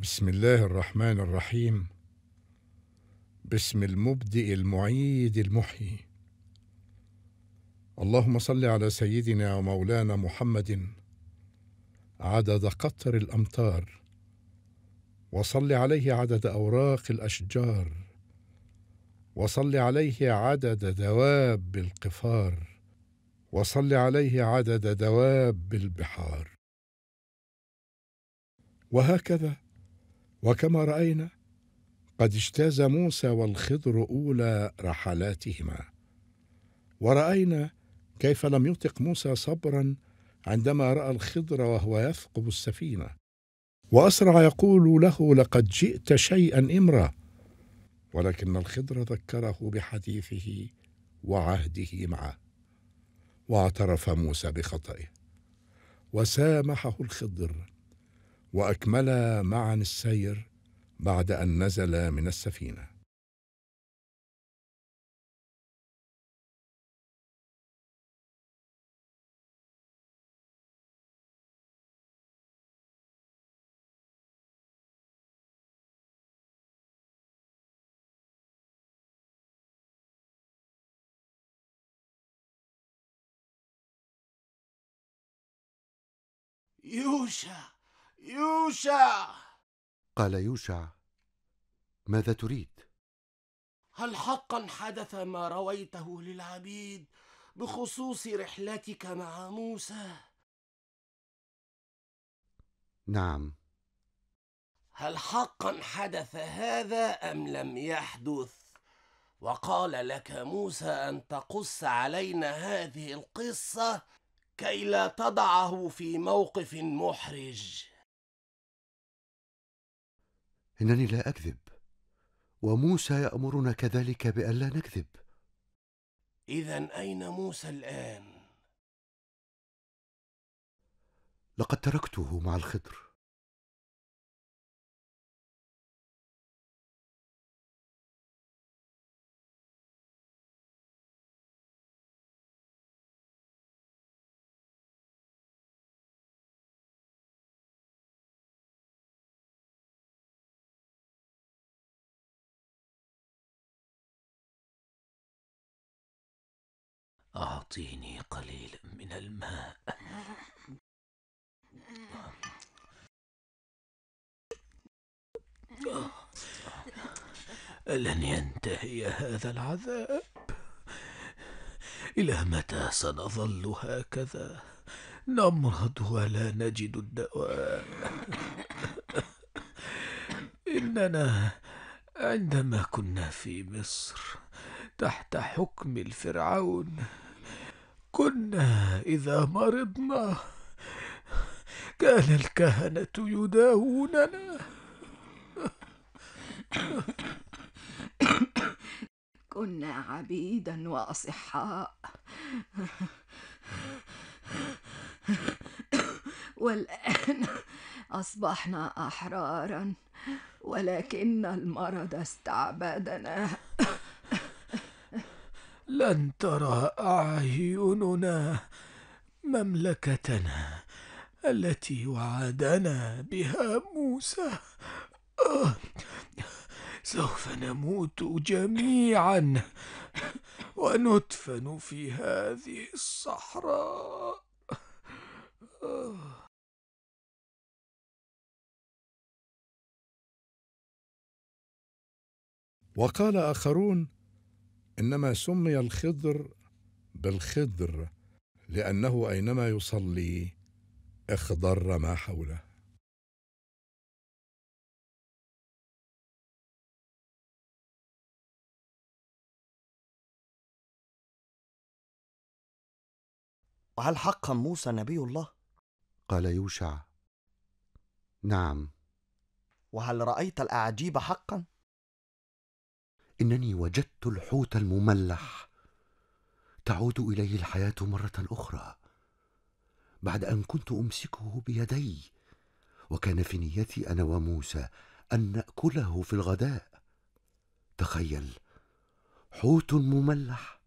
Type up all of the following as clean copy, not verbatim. بسم الله الرحمن الرحيم. بسم المبدئ المعيد المحيي. اللهم صل على سيدنا ومولانا محمد عدد قطر الأمطار، وصل عليه عدد أوراق الأشجار، وصل عليه عدد دواب القفار، وصل عليه عدد دواب البحار. وهكذا وكما رأينا قد اجتاز موسى والخضر أولى رحلاتهما، ورأينا كيف لم يطق موسى صبرا عندما رأى الخضر وهو يثقب السفينة، وأسرع يقول له لقد جئت شيئا إمرا، ولكن الخضر ذكره بحديثه وعهده معه، واعترف موسى بخطئه وسامحه الخضر، وأكملا معا السير بعد أن نزل من السفينة. يوشع يوشع، قال يوشع ماذا تريد؟ هل حقا حدث ما رويته للعبيد بخصوص رحلتك مع موسى؟ نعم. هل حقا حدث هذا أم لم يحدث؟ وقال لك موسى أن تقص علينا هذه القصة كي لا تضعه في موقف محرج. إنني لا أكذب، وموسى يأمرنا كذلك بألا نكذب. إذن أين موسى الآن؟ لقد تركته مع الخضر. أعطيني قليلا من الماء. لن ينتهي هذا العذاب. إلى متى سنظل هكذا نمرض ولا نجد الدواء؟ إننا عندما كنا في مصر تحت حكم الفرعون كنا إذا مرضنا كان الكهنة يداووننا. كنا عبيدا وأصحاء، والآن أصبحنا أحرارا، ولكن المرض استعبدنا. لن ترى أعيننا مملكتنا التي وعدنا بها موسى. سوف نموت جميعا وندفن في هذه الصحراء. وقال آخرون إنما سمي الخضر بالخضر لأنه أينما يصلي اخضر ما حوله. وهل حقا موسى نبي الله؟ قال يوشع نعم. وهل رأيت الأعاجيب حقا؟ إنني وجدت الحوت المملح تعود إليه الحياة مرة أخرى بعد أن كنت أمسكه بيدي، وكان في نيتي أنا وموسى أن نأكله في الغداء. تخيل، حوت مملح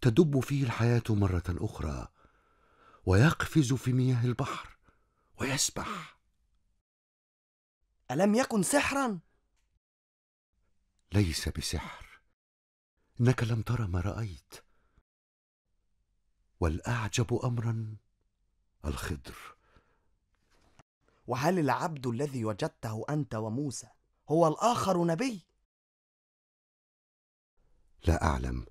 تدب فيه الحياة مرة أخرى ويقفز في مياه البحر ويسبح. ألم يكن سحرا؟ ليس بسحر، إنك لم ترى ما رأيت. والأعجب أمرا الخضر. وهل العبد الذي وجدته أنت وموسى هو الآخر نبي؟ لا أعلم.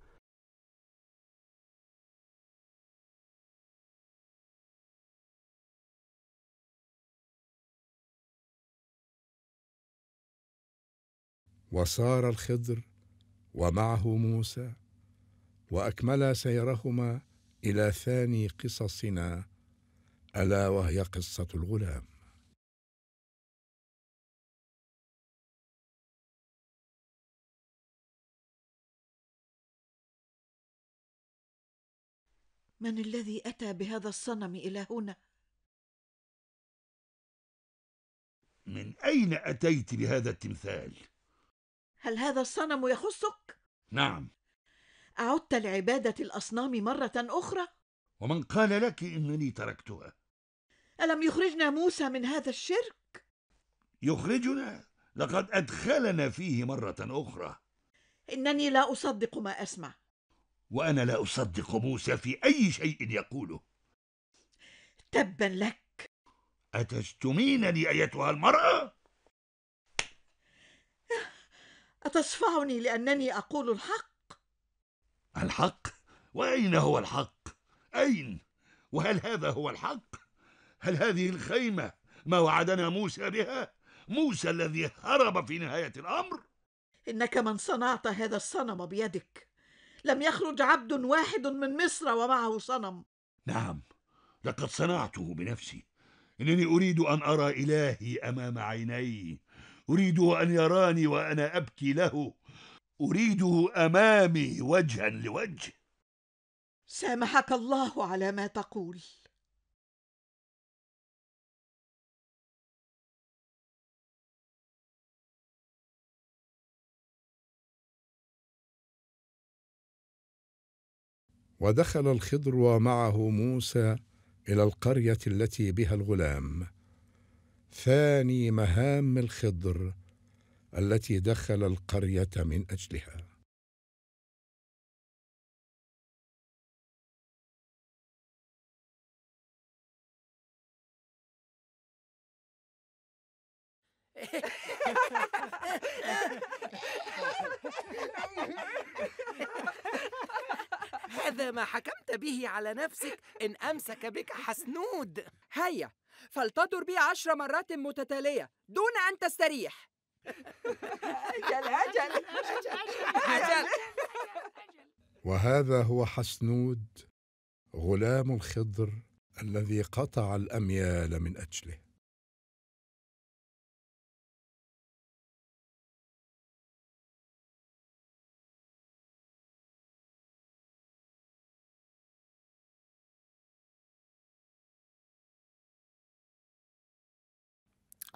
وصار الخضر ومعه موسى، وأكملا سيرهما إلى ثاني قصصنا، ألا وهي قصة الغلام. من الذي أتى بهذا الصنم إلى هنا؟ من أين أتيت بهذا التمثال؟ هل هذا الصنم يخصك؟ نعم. أعدت لعبادة الأصنام مرة أخرى؟ ومن قال لك إنني تركتها؟ ألم يخرجنا موسى من هذا الشرك؟ يخرجنا؟ لقد أدخلنا فيه مرة أخرى. إنني لا أصدق ما أسمع. وأنا لا أصدق موسى في أي شيء يقوله. تبا لك. أتشتمينني أيتها المرأة؟ أتصفعني لأنني أقول الحق؟ الحق؟ وأين هو الحق؟ أين؟ وهل هذا هو الحق؟ هل هذه الخيمة ما وعدنا موسى بها؟ موسى الذي هرب في نهاية الأمر؟ إنك من صنعت هذا الصنم بيدك. لم يخرج عبد واحد من مصر ومعه صنم. نعم، لقد صنعته بنفسي. إنني أريد أن أرى إلهي أمام عيني، أريد أن يراني وأنا أبكي له، أريده أمامي وجها لوجه. سامحك الله على ما تقول. ودخل الخضر ومعه موسى إلى القرية التي بها الغلام. ثاني مهام الخضر التي دخل القرية من أجلها. هذا ما حكمت به على نفسك إن أمسك بك حسنود. هيا فلتدر بي 10 مرات متتالية دون أن تستريح. أجل. وهذا هو حسنود غلام الخضر الذي قطع الأميال من أجله.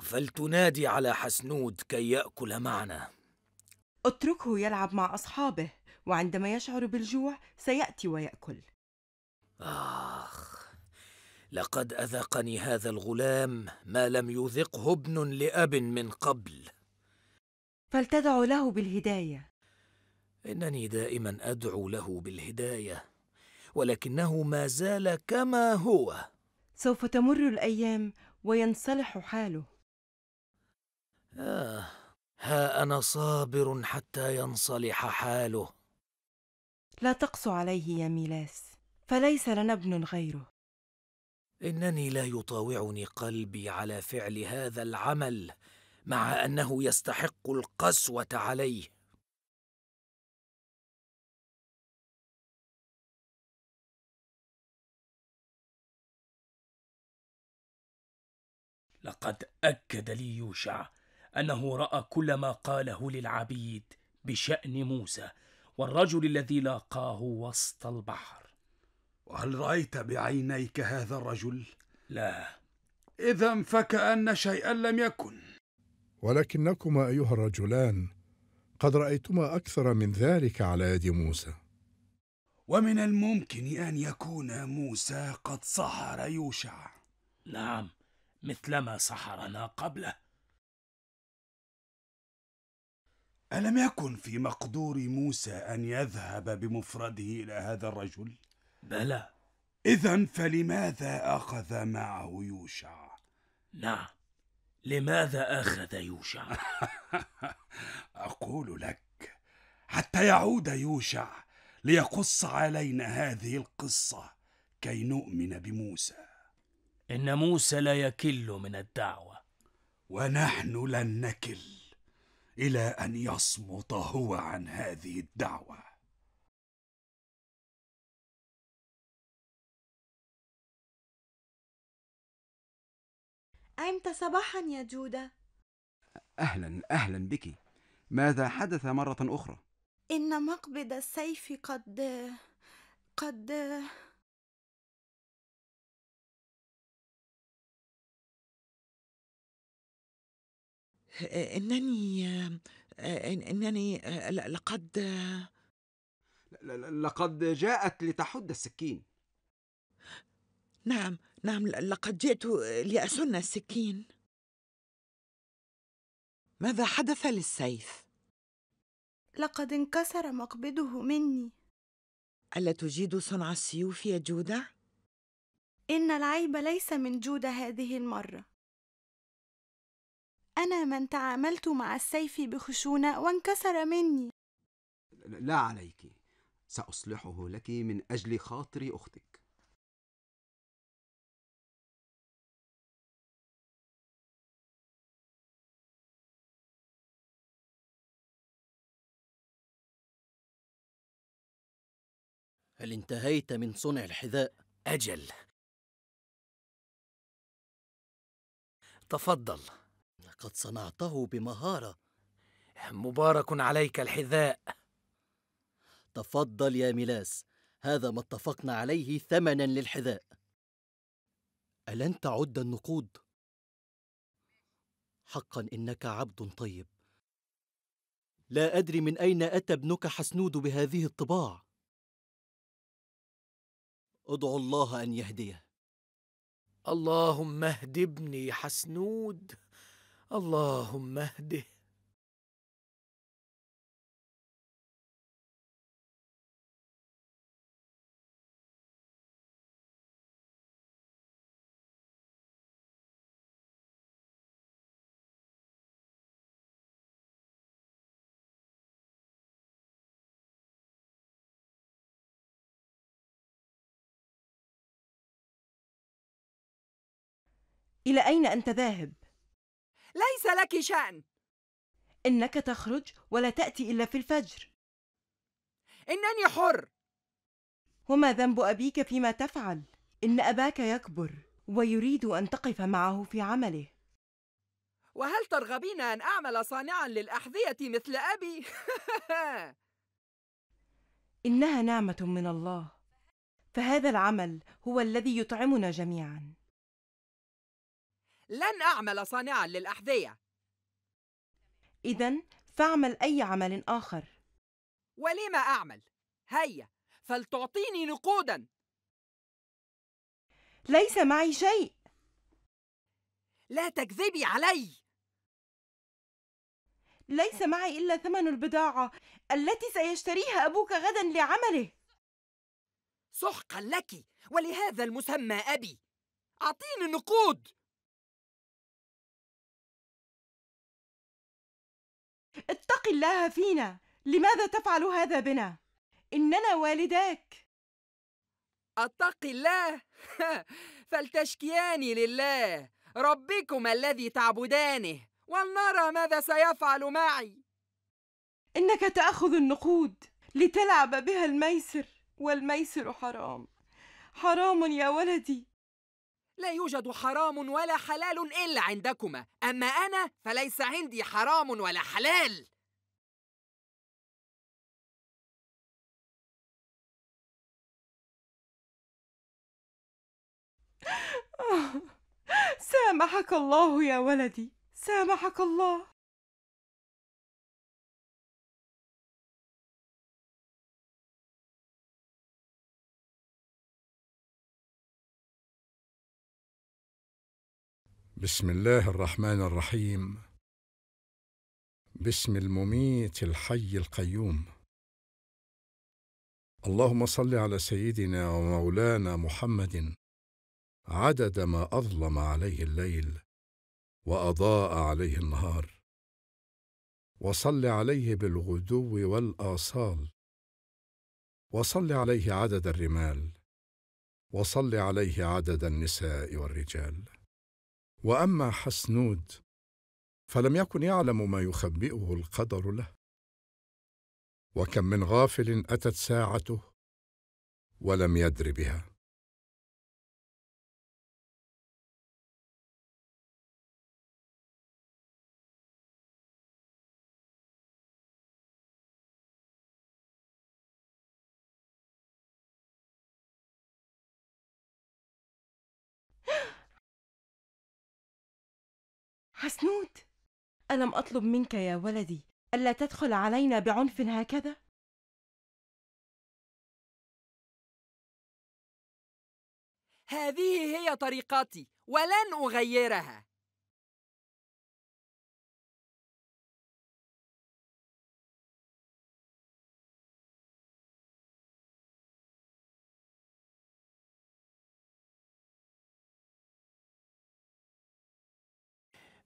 فلتنادي على حسنود كي يأكل معنا. اتركه يلعب مع أصحابه، وعندما يشعر بالجوع سيأتي ويأكل. آخ، لقد أذقني هذا الغلام ما لم يذقه ابن لأب من قبل. فلتدع له بالهداية. إنني دائما أدعو له بالهداية، ولكنه ما زال كما هو. سوف تمر الأيام وينصلح حاله. ها أنا صابر حتى ينصلح حاله. لا تقسو عليه يا ميلاس، فليس لنا ابن غيره. إنني لا يطاوعني قلبي على فعل هذا العمل، مع أنه يستحق القسوة عليه. لقد أكد لي يوشع أنه رأى كل ما قاله للعبيد بشأن موسى والرجل الذي لاقاه وسط البحر. وهل رأيت بعينيك هذا الرجل؟ لا. إذن فكأن شيئا لم يكن. ولكنكما أيها الرجلان قد رأيتما أكثر من ذلك على يد موسى. ومن الممكن أن يكون موسى قد سحر يوشع. نعم، مثلما سحرنا قبله. ألم يكن في مقدور موسى أن يذهب بمفرده إلى هذا الرجل؟ بلى. إذن فلماذا أخذ معه يوشع؟ نعم، لماذا أخذ يوشع؟ أقول لك، حتى يعود يوشع ليقص علينا هذه القصة كي نؤمن بموسى. إن موسى لا يكل من الدعوة، ونحن لن نكل إلى أن يصمت هو عن هذه الدعوة. أنت صباحا يا جودة. أهلا بك. ماذا حدث مرة أخرى؟ إن مقبض السيف قد إنني لقد جاءت لتحد السكين. نعم، لقد جئت لأسن السكين. ماذا حدث للسيف؟ لقد انكسر مقبضه مني. ألا تجيد صنع السيوف يا جودة؟ إن العيب ليس من جودة هذه المرة. أنا من تعاملت مع السيف بخشونة وانكسر مني. لا عليك، سأصلحه لك من أجل خاطر أختك. هل انتهيت من صنع الحذاء؟ أجل، تفضل، لقد صنعته بمهارة. مبارك عليك الحذاء. تفضل يا ميلاس، هذا ما اتفقنا عليه ثمنا للحذاء. ألن تعد النقود؟ حقا إنك عبد طيب. لا أدري من أين أتى ابنك حسنود بهذه الطباع. أدعو الله أن يهديه. اللهم اهد ابني حسنود، اللهم اهده. إلى أين أنت ذاهب؟ ليس لك شأن. إنك تخرج ولا تأتي إلا في الفجر. إنني حر. وما ذنب أبيك فيما تفعل؟ إن أباك يكبر ويريد أن تقف معه في عمله. وهل ترغبين أن أعمل صانعا للأحذية مثل أبي؟ إنها نعمة من الله، فهذا العمل هو الذي يطعمنا جميعا. لن أعمل صانعاً للأحذية. إذن فاعمل أي عمل آخر. ولما أعمل؟ هيا، فلتعطيني نقوداً. ليس معي شيء. لا تكذبي علي. ليس معي إلا ثمن البضاعة التي سيشتريها أبوك غداً لعمله. سحقاً لك، ولهذا المسمى أبي. أعطيني نقود. اتق الله فينا، لماذا تفعل هذا بنا؟ إننا والداك. اتق الله، فلتشكياني لله ربكما الذي تعبدانه، ولنرى ماذا سيفعل معي. إنك تأخذ النقود لتلعب بها الميسر، والميسر حرام، حرام يا ولدي. لا يوجد حرام ولا حلال إلا عندكما، أما أنا فليس عندي حرام ولا حلال. سامحك الله يا ولدي، سامحك الله. بسم الله الرحمن الرحيم. باسم المميت الحي القيوم. اللهم صل على سيدنا ومولانا محمد عدد ما أظلم عليه الليل وأضاء عليه النهار، وصل عليه بالغدو والآصال، وصل عليه عدد الرمال، وصل عليه عدد النساء والرجال. وأما حسنود فلم يكن يعلم ما يخبئه القدر له، وكم من غافل أتت ساعته ولم يدر بها. حسنود، ألم أطلب منك يا ولدي ألا تدخل علينا بعنف هكذا؟ هذه هي طريقتي ولن أغيرها.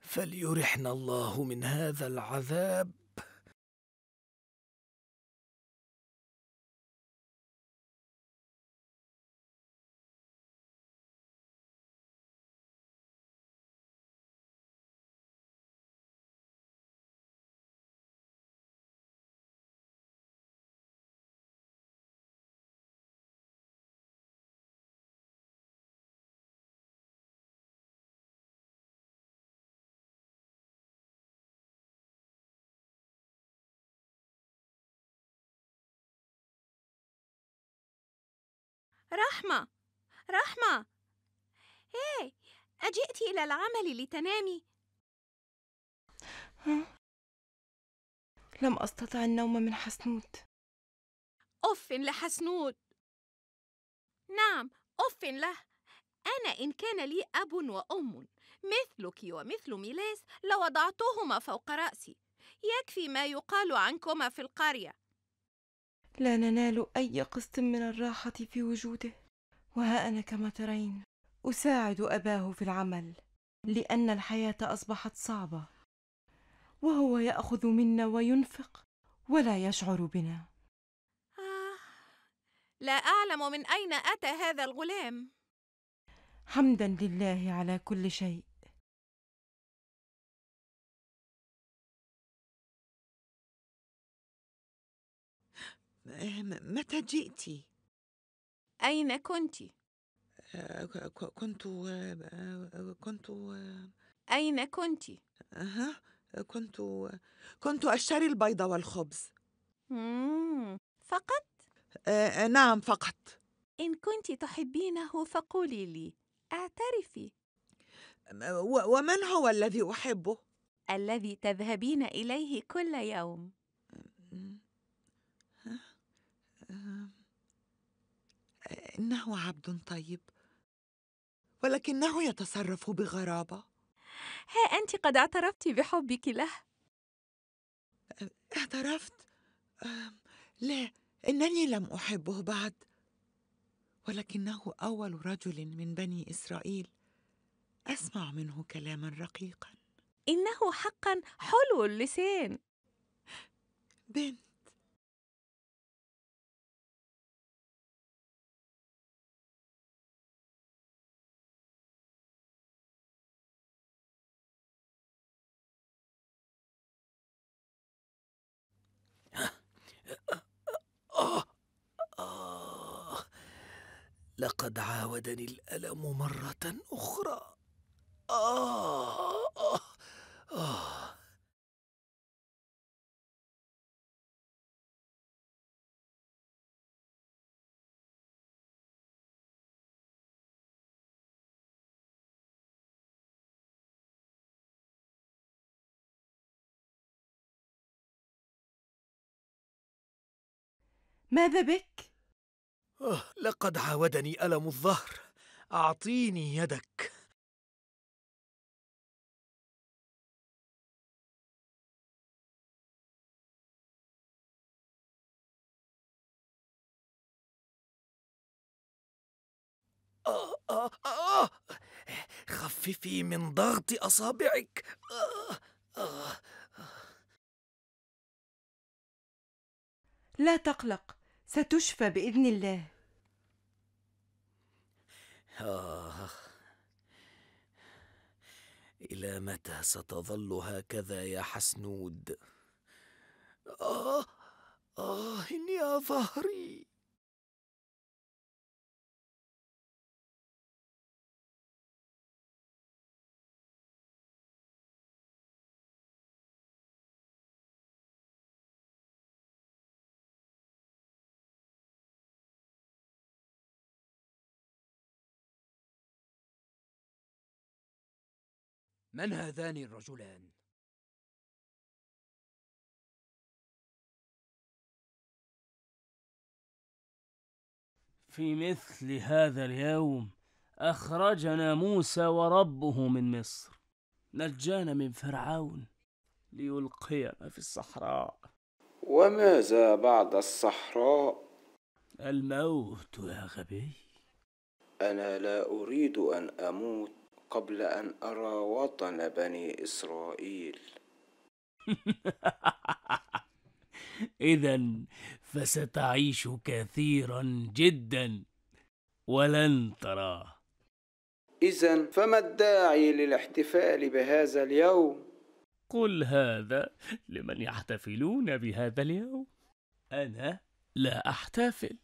فليرحنا الله من هذا العذاب. رحمة، رحمة، هاي، أجئت إلى العمل لتنامي؟ لم أستطع النوم من حسنود. أف لحسنود. نعم، أف له. أنا إن كان لي أب وأم مثلك ومثل ميلاس لوضعتهما فوق رأسي. يكفي ما يقال عنكما في القرية. لا ننال أي قسط من الراحة في وجوده، وها أنا كما ترين أساعد أباه في العمل، لأن الحياة أصبحت صعبة، وهو يأخذ منا وينفق ولا يشعر بنا. لا أعلم من أين أتى هذا الغلام. حمدا لله على كل شيء. متى جئتِ؟ أين كنتِ؟ كنت أين كنتِ؟ كنت أشتري البيض والخبز. فقط؟ نعم فقط. إن كنت تحبينه فقولي لي، اعترفي. ومن هو الذي أحبه؟ الذي تذهبين إليه كل يوم. إنه عبد طيب، ولكنه يتصرف بغرابة. ها أنت قد اعترفتِ بحبك له. اعترفت؟ لا، إنني لم أحبه بعد، ولكنه أول رجل من بني إسرائيل أسمع منه كلاماً رقيقاً. إنه حقاً حلو اللسان. بنت، لقد عاودني الألم مرة أخرى. ماذا بك؟ لقد عاودني ألم الظهر. أعطيني يدك. خففي من ضغط أصابعك. لا تقلق، ستشفى بإذن الله. إلى متى ستظل هكذا يا حسنود؟ يا ظهري. من هذان الرجلان؟ في مثل هذا اليوم أخرجنا موسى وربه من مصر، نجانا من فرعون ليلقينا في الصحراء. وماذا بعد الصحراء؟ الموت يا غبي. أنا لا أريد أن أموت قبل أن أرى وطن بني إسرائيل. إذن فستعيش كثيرا جدا ولن تراه. إذن فما الداعي للاحتفال بهذا اليوم؟ قل هذا لمن يحتفلون بهذا اليوم. أنا لا أحتفل.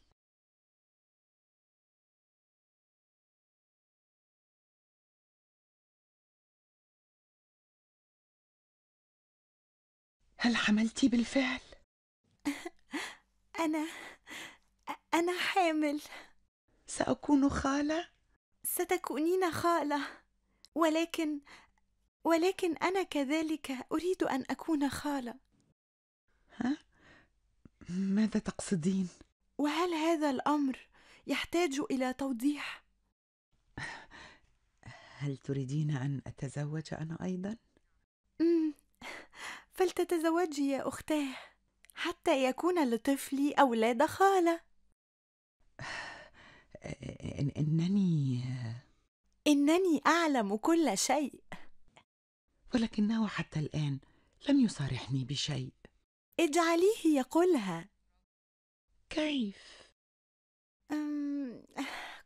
هل حملتي بالفعل؟ أنا حامل. سأكون خالة؟ ستكونين خالة، ولكن أنا كذلك أريد أن أكون خالة. ها؟ ماذا تقصدين؟ وهل هذا الأمر يحتاج إلى توضيح؟ هل تريدين أن أتزوج أنا أيضاً؟ فلتتزوجي يا أختاه حتى يكون لطفلي أولاد خالة. إنني أعلم كل شيء. ولكنه حتى الآن لم يصارحني بشيء. اجعليه يقولها. كيف؟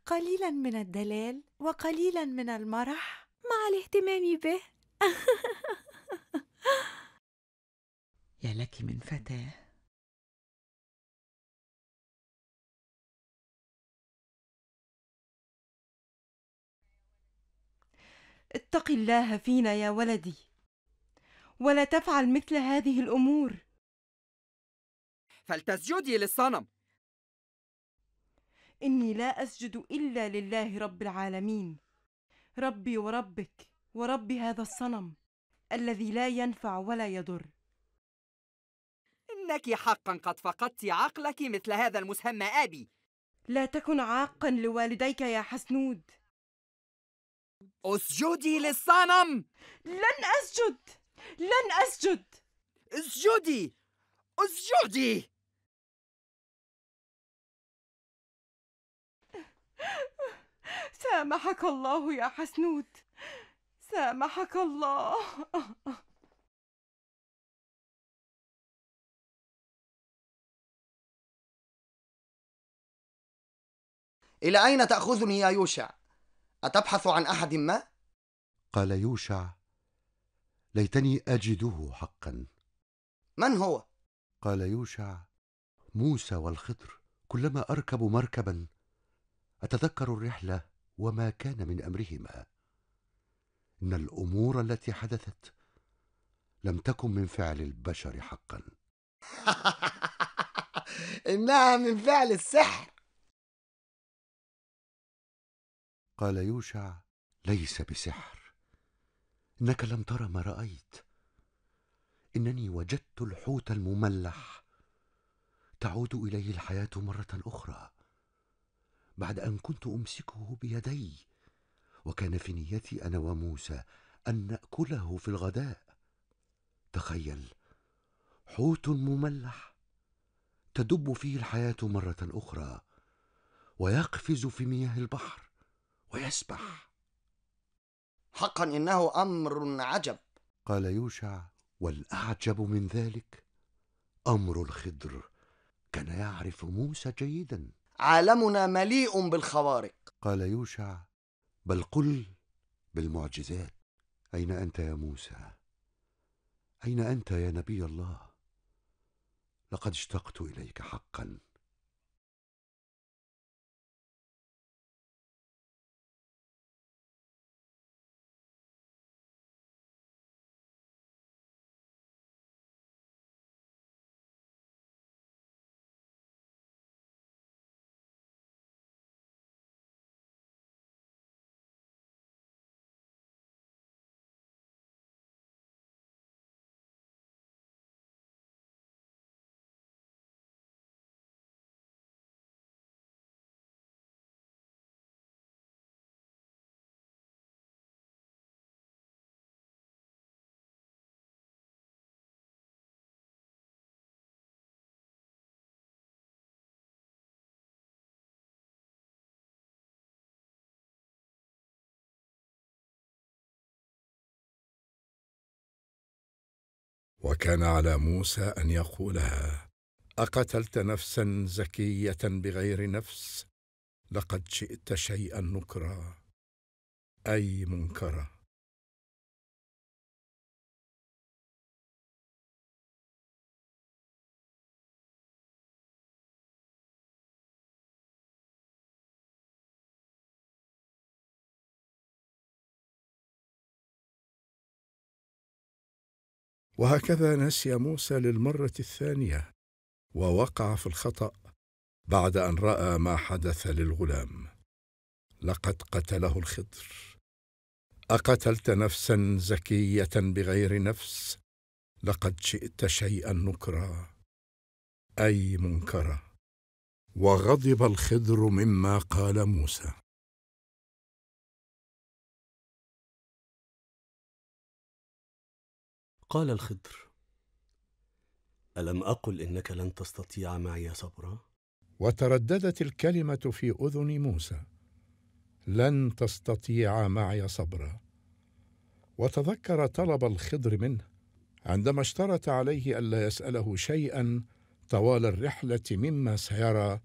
قليلا من الدلال وقليلا من المرح مع الاهتمام به. يا لك من فتاة. اتق الله فينا يا ولدي، ولا تفعل مثل هذه الأمور. فلتسجدي للصنم. إني لا أسجد إلا لله رب العالمين، ربي وربك ورب هذا الصنم الذي لا ينفع ولا يضر. إنك حقا قد فقدت عقلك مثل هذا المسمى أبي. لا تكن عاقا لوالديك يا حسنود. اسجدي للصنم. لن أسجد، لن أسجد. اسجدي، اسجدي. سامحك الله يا حسنود، سامحك الله. إلى أين تأخذني يا يوشع؟ أتبحث عن أحد ما؟ قال يوشع: ليتني أجده حقا. من هو؟ قال يوشع: موسى والخضر، كلما أركب مركبا أتذكر الرحلة وما كان من أمرهما. إن الأمور التي حدثت لم تكن من فعل البشر حقا. إنها من فعل السحر. قال يوشع: ليس بسحر، إنك لم ترى ما رأيت. إنني وجدت الحوت المملح، تعود إليه الحياة مرة أخرى بعد أن كنت أمسكه بيدي، وكان في نيتي أنا وموسى أن نأكله في الغداء. تخيل، حوت مملح تدب فيه الحياة مرة أخرى ويقفز في مياه البحر ويسبح. حقا إنه أمر عجب. قال يوشع: والأعجب من ذلك أمر الخضر، كان يعرف موسى جيدا. عالمنا مليء بالخوارق. قال يوشع: بل قل بالمعجزات. أين أنت يا موسى؟ أين أنت يا نبي الله؟ لقد اشتقت إليك حقا. وكان على موسى أن يقولها: أقتلت نفسا زكية بغير نفس؟ لقد شئت شيئا نكرا، أي منكرا. وهكذا نسي موسى للمرة الثانية ووقع في الخطأ بعد أن رأى ما حدث للغلام. لقد قتله الخضر. أقتلت نفسا زكية بغير نفس؟ لقد شئت شيئا نكرا، أي منكرا. وغضب الخضر مما قال موسى. قال الخضر: ألم أقل إنك لن تستطيع معي صبرا؟ وترددت الكلمة في أذن موسى، لن تستطيع معي صبرا. وتذكر طلب الخضر منه عندما اشترط عليه ألا يسأله شيئا طوال الرحلة مما سيرى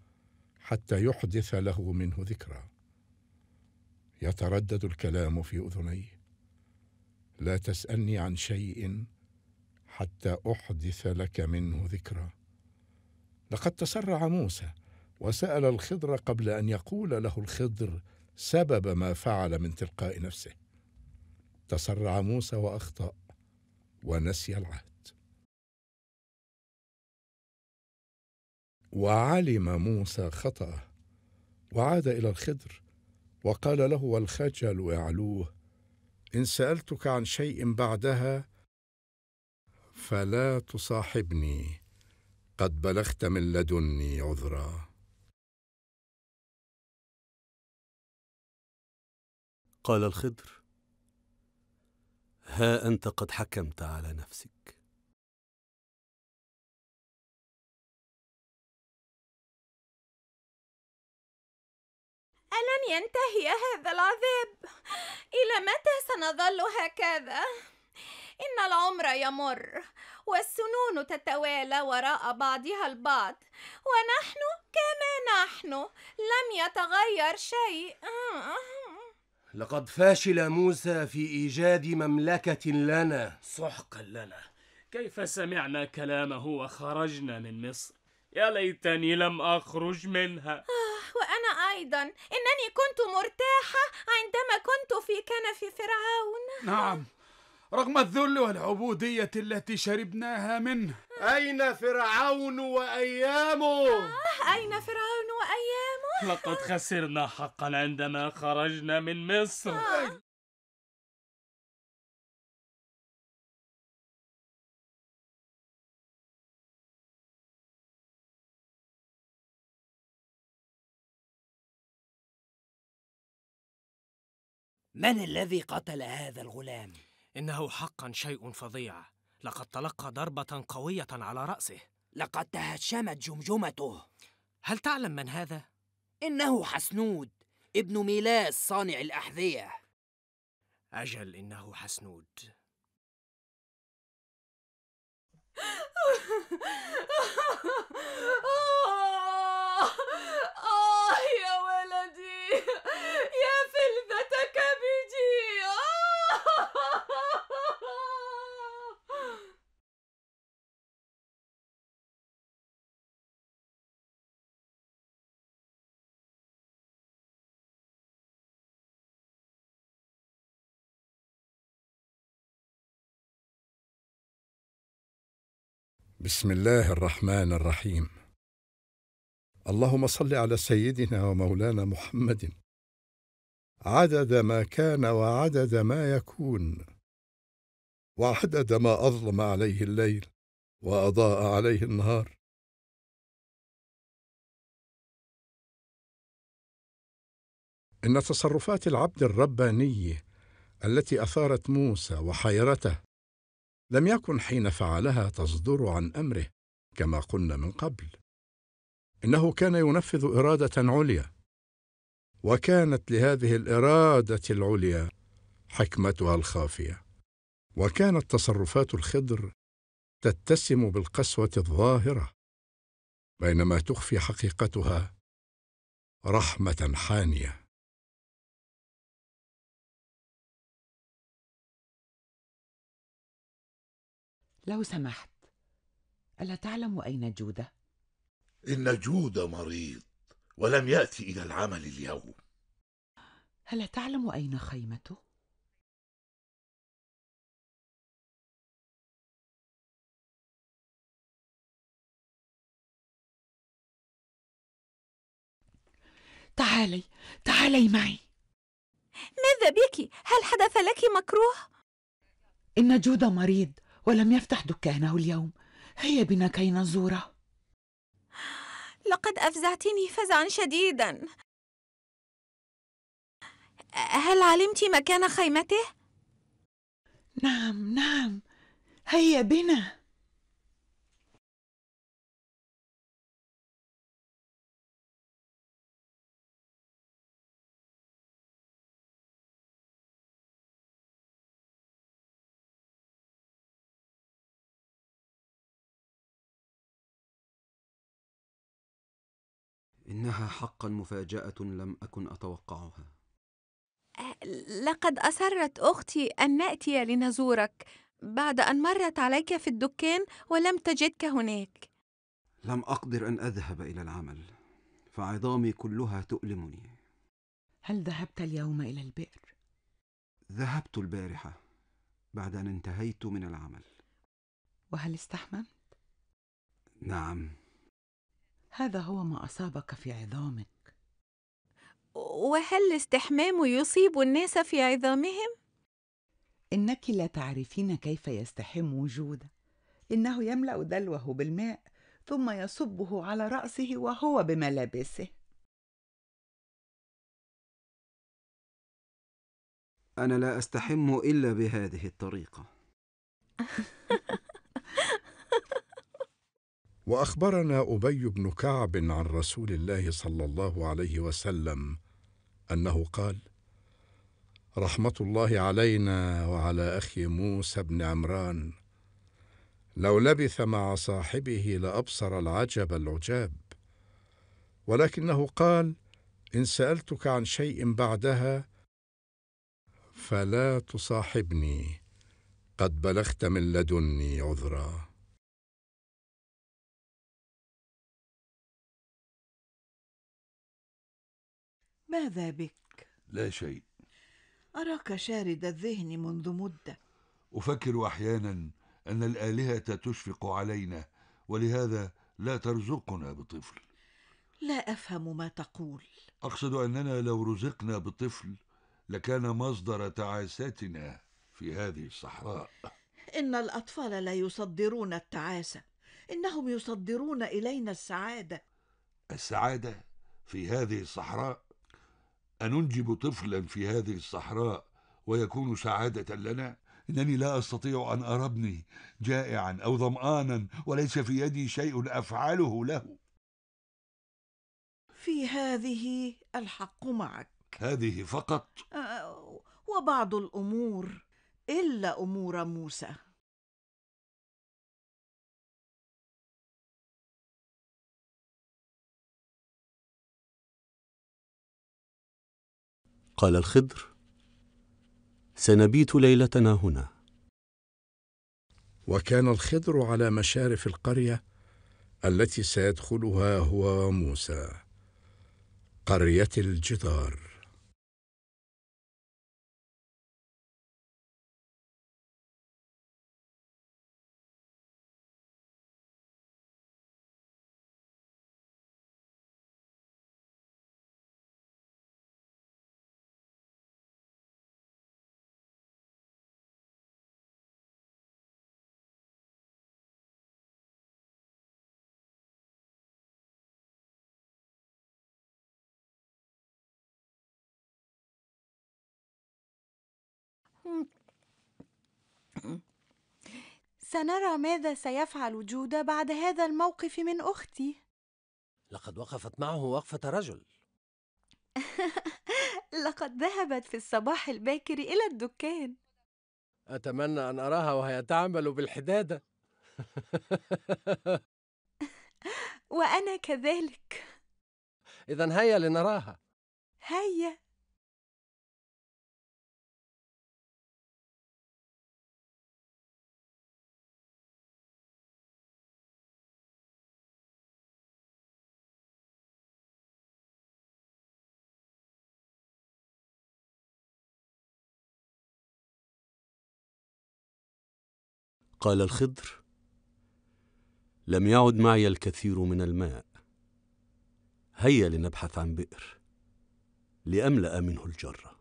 حتى يحدث له منه ذكرى. يتردد الكلام في أذنيه: لا تسألني عن شيء حتى أحدث لك منه ذكرى. لقد تسرع موسى وسأل الخضر قبل أن يقول له الخضر سبب ما فعل من تلقاء نفسه. تسرع موسى وأخطأ ونسي العهد. وعلم موسى خطأه وعاد إلى الخضر وقال له والخجل يعلوه: إن سألتك عن شيء بعدها فلا تصاحبني، قد بلغت من لدني عذرا. قال الخضر: ها أنت قد حكمت على نفسك. ألن ينتهي هذا العذاب؟ إلى متى سنظل هكذا؟ إن العمر يمر والسنون تتوالى وراء بعضها البعض، ونحن كما نحن، لم يتغير شيء. لقد فشل موسى في إيجاد مملكة لنا. سحقا لنا، كيف سمعنا كلامه وخرجنا من مصر؟ يا ليتني لم أخرج منها. وأنا أيضا، إنني كنت مرتاحة عندما كنت في كنف فرعون. نعم، رغم الذل والعبودية التي شربناها منه. أين فرعون وأيامه؟ أين فرعون وأيامه؟ لقد خسرنا حقا عندما خرجنا من مصر. من الذي قتل هذا الغلام؟ إنه حقا شيء فظيع، لقد تلقى ضربة قوية على رأسه. لقد تهشمت جمجمته. هل تعلم من هذا؟ إنه حسنود، ابن ميلاس صانع الأحذية. أجل إنه حسنود. آه يا ولدي، يا فلذة كبدي. بسم الله الرحمن الرحيم. اللهم صل على سيدنا ومولانا محمد عدد ما كان وعدد ما يكون، وعدد ما أظلم عليه الليل وأضاء عليه النهار. إن تصرفات العبد الرباني التي أثارت موسى وحيرته لم يكن حين فعلها تصدر عن أمره كما قلنا من قبل. إنه كان ينفذ إرادة عليا، وكانت لهذه الإرادة العليا حكمتها الخافية. وكانت تصرفات الخضر تتسم بالقسوة الظاهرة بينما تخفي حقيقتها رحمة حانية. لو سمحت، ألا تعلم أين جودة؟ إن جودة مريض ولم يأتي إلى العمل اليوم. هل تعلم أين خيمته؟ تعالي، تعالي معي. ماذا بك؟ هل حدث لك مكروه؟ إن جودة مريض ولم يفتح دكانه اليوم، هيا بنا كي نزوره. لقد أفزعتني فزعا شديدا. هل علمت مكان خيمته؟ نعم نعم، هيا بنا. إنها حقا مفاجأة لم أكن أتوقعها. لقد أصرت أختي أن نأتي لنزورك بعد أن مرت عليك في الدكان ولم تجدك هناك. لم أقدر أن أذهب إلى العمل، فعظامي كلها تؤلمني. هل ذهبت اليوم إلى البئر؟ ذهبت البارحة بعد أن انتهيت من العمل. وهل استحممت؟ نعم. هذا هو ما أصابك في عظامك. وهل الاستحمام يصيب الناس في عظامهم؟ إنك لا تعرفين كيف يستحم وجوده. إنه يملأ دلوه بالماء ثم يصبه على رأسه وهو بملابسه. أنا لا أستحم إلا بهذه الطريقة. وأخبرنا أبي بن كعب عن رسول الله صلى الله عليه وسلم أنه قال: رحمة الله علينا وعلى أخي موسى بن عمران، لو لبث مع صاحبه لأبصر العجب العجاب، ولكنه قال: إن سألتك عن شيء بعدها فلا تصاحبني، قد بلغت من لدني عذرا. ماذا بك؟ لا شيء. أراك شارد الذهن منذ مدة. أفكر أحيانا أن الآلهة تشفق علينا ولهذا لا ترزقنا بطفل. لا أفهم ما تقول. أقصد أننا لو رزقنا بطفل لكان مصدر تعاستنا في هذه الصحراء. إن الأطفال لا يصدرون التعاسة، إنهم يصدرون إلينا السعادة. السعادة في هذه الصحراء؟ أننجب طفلا في هذه الصحراء ويكون سعادة لنا؟ إنني لا أستطيع أن أرى ابني جائعا أو ظمآنا وليس في يدي شيء أفعله له. في هذه الحق معك، هذه فقط؟ وبعض الأمور، إلا أمور موسى. قال الخضر: سنبيت ليلتنا هنا. وكان الخضر على مشارف القرية التي سيدخلها هو وموسى، قرية الجدار. سنرى ماذا سيفعل جودة بعد هذا الموقف من أختي. لقد وقفت معه وقفة رجل. لقد ذهبت في الصباح الباكر إلى الدكان. أتمنى أن أراها وهي تعمل بالحدادة. وأنا كذلك. إذن هيا لنراها. هيا. قال الخضر: لم يعد معي الكثير من الماء، هيا لنبحث عن بئر لأملأ منه الجرة.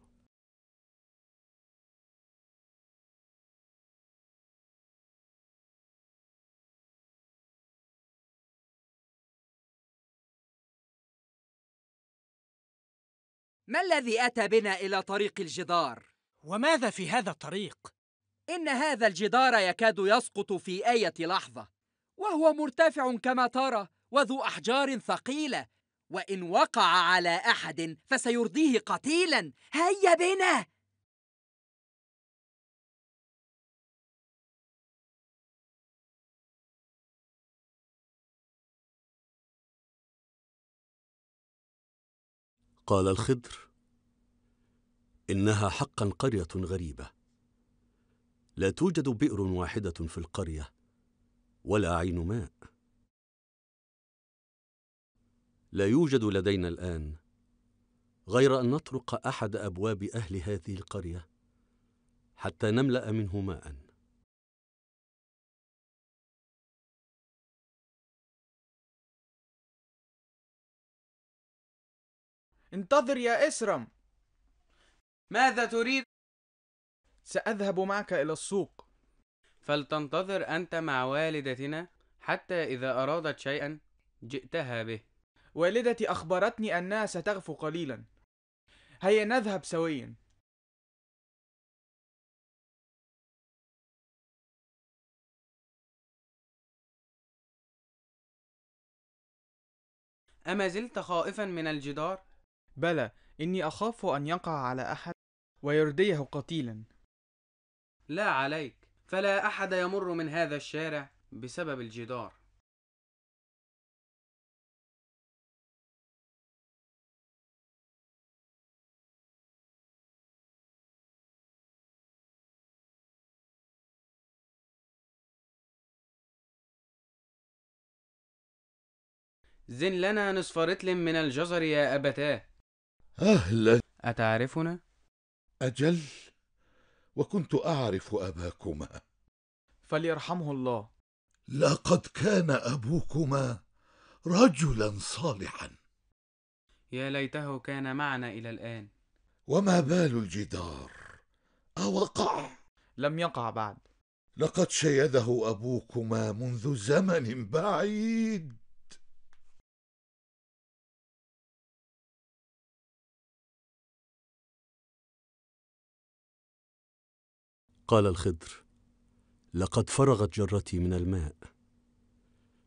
ما الذي أتى بنا إلى طريق الجدار؟ وماذا في هذا الطريق؟ إن هذا الجدار يكاد يسقط في أي لحظة، وهو مرتفع كما ترى وذو أحجار ثقيلة، وإن وقع على أحد فسيرضيه قتيلا. هيا بنا. قال الخضر: إنها حقا قرية غريبة، لا توجد بئر واحدة في القرية ولا عين ماء. لا يوجد لدينا الآن غير أن نطرق أحد أبواب أهل هذه القرية حتى نملأ منه ماء. انتظر يا إسرم، ماذا تريد؟ سأذهب معك إلى السوق. فلتنتظر أنت مع والدتنا حتى إذا أرادت شيئا جئتها به. والدتي أخبرتني أنها ستغفو قليلا، هيا نذهب سويا. أما زلت خائفا من الجدار؟ بلى، إني أخاف أن يقع على أحد ويرديه قتيلا. لا عليك، فلا أحد يمر من هذا الشارع بسبب الجدار. زن لنا نصف رطل من الجزر يا أبتاه. أهلا. أتعرفنا؟ أجل، وكنت أعرف أباكما. فليرحمه الله. لقد كان أبوكما رجلا صالحا. يا ليته كان معنا إلى الآن. وما بال الجدار؟ أوقع؟ لم يقع بعد. لقد شيده أبوكما منذ زمن بعيد. قال الخضر: لقد فرغت جرتي من الماء،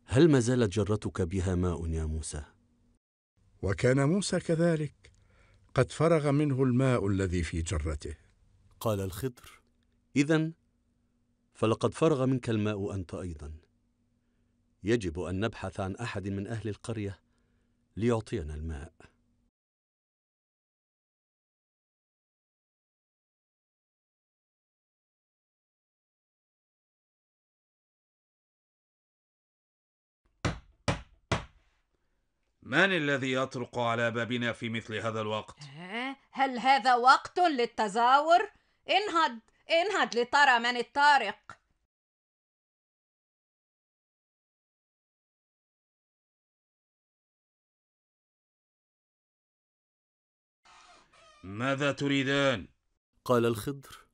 هل ما زالت جرتك بها ماء يا موسى؟ وكان موسى كذلك قد فرغ منه الماء الذي في جرته. قال الخضر: إذن فلقد فرغ منك الماء أنت أيضا، يجب أن نبحث عن أحد من أهل القرية ليعطينا الماء. من الذي يطرق على بابنا في مثل هذا الوقت؟ هل هذا وقت للتزاور؟ انهض انهض لترى من الطارق. ماذا تريدان؟ قال الخضر: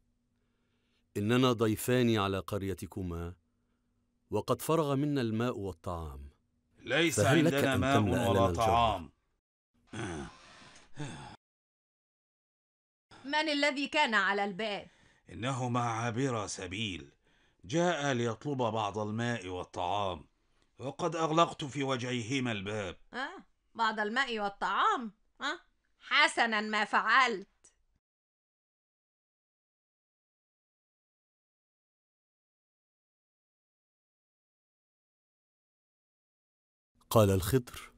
إننا ضيفان على قريتكما، وقد فرغ منا الماء والطعام. ليس عندنا ماء ولا طعام. من الذي كان على الباب؟ إنه مع عابر سبيل، جاء ليطلب بعض الماء والطعام، وقد أغلقت في وجهيهما الباب. بعض الماء والطعام؟ حسنا ما فعلت. قال الخضر: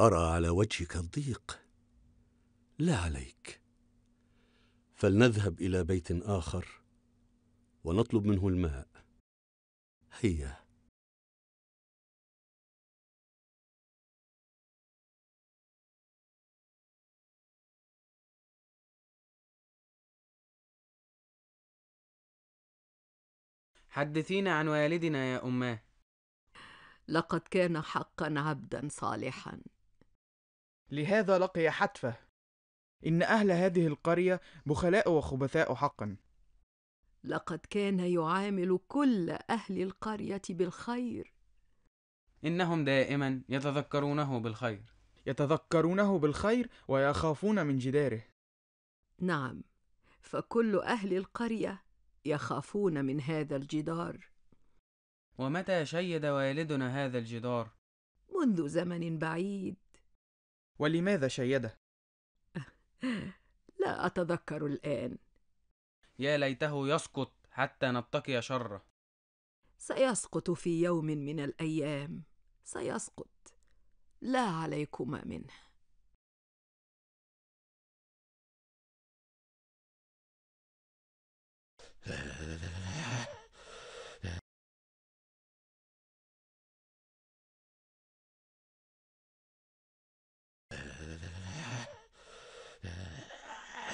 أرى على وجهك الضيق، لا عليك، فلنذهب إلى بيت آخر ونطلب منه الماء. هيا. حدثينا عن والدنا يا أماه. لقد كان حقا عبدا صالحا، لهذا لقي حتفة. إن أهل هذه القرية بخلاء وخبثاء حقا. لقد كان يعامل كل أهل القرية بالخير. إنهم دائما يتذكرونه بالخير، يتذكرونه بالخير ويخافون من جداره. نعم، فكل أهل القرية يخافون من هذا الجدار. ومتى شيد والدنا هذا الجدار؟ منذ زمن بعيد. ولماذا شيده؟ لا أتذكر الآن. يا ليته يسقط حتى نتقي شره. سيسقط في يوم من الأيام، سيسقط، لا عليكما منه.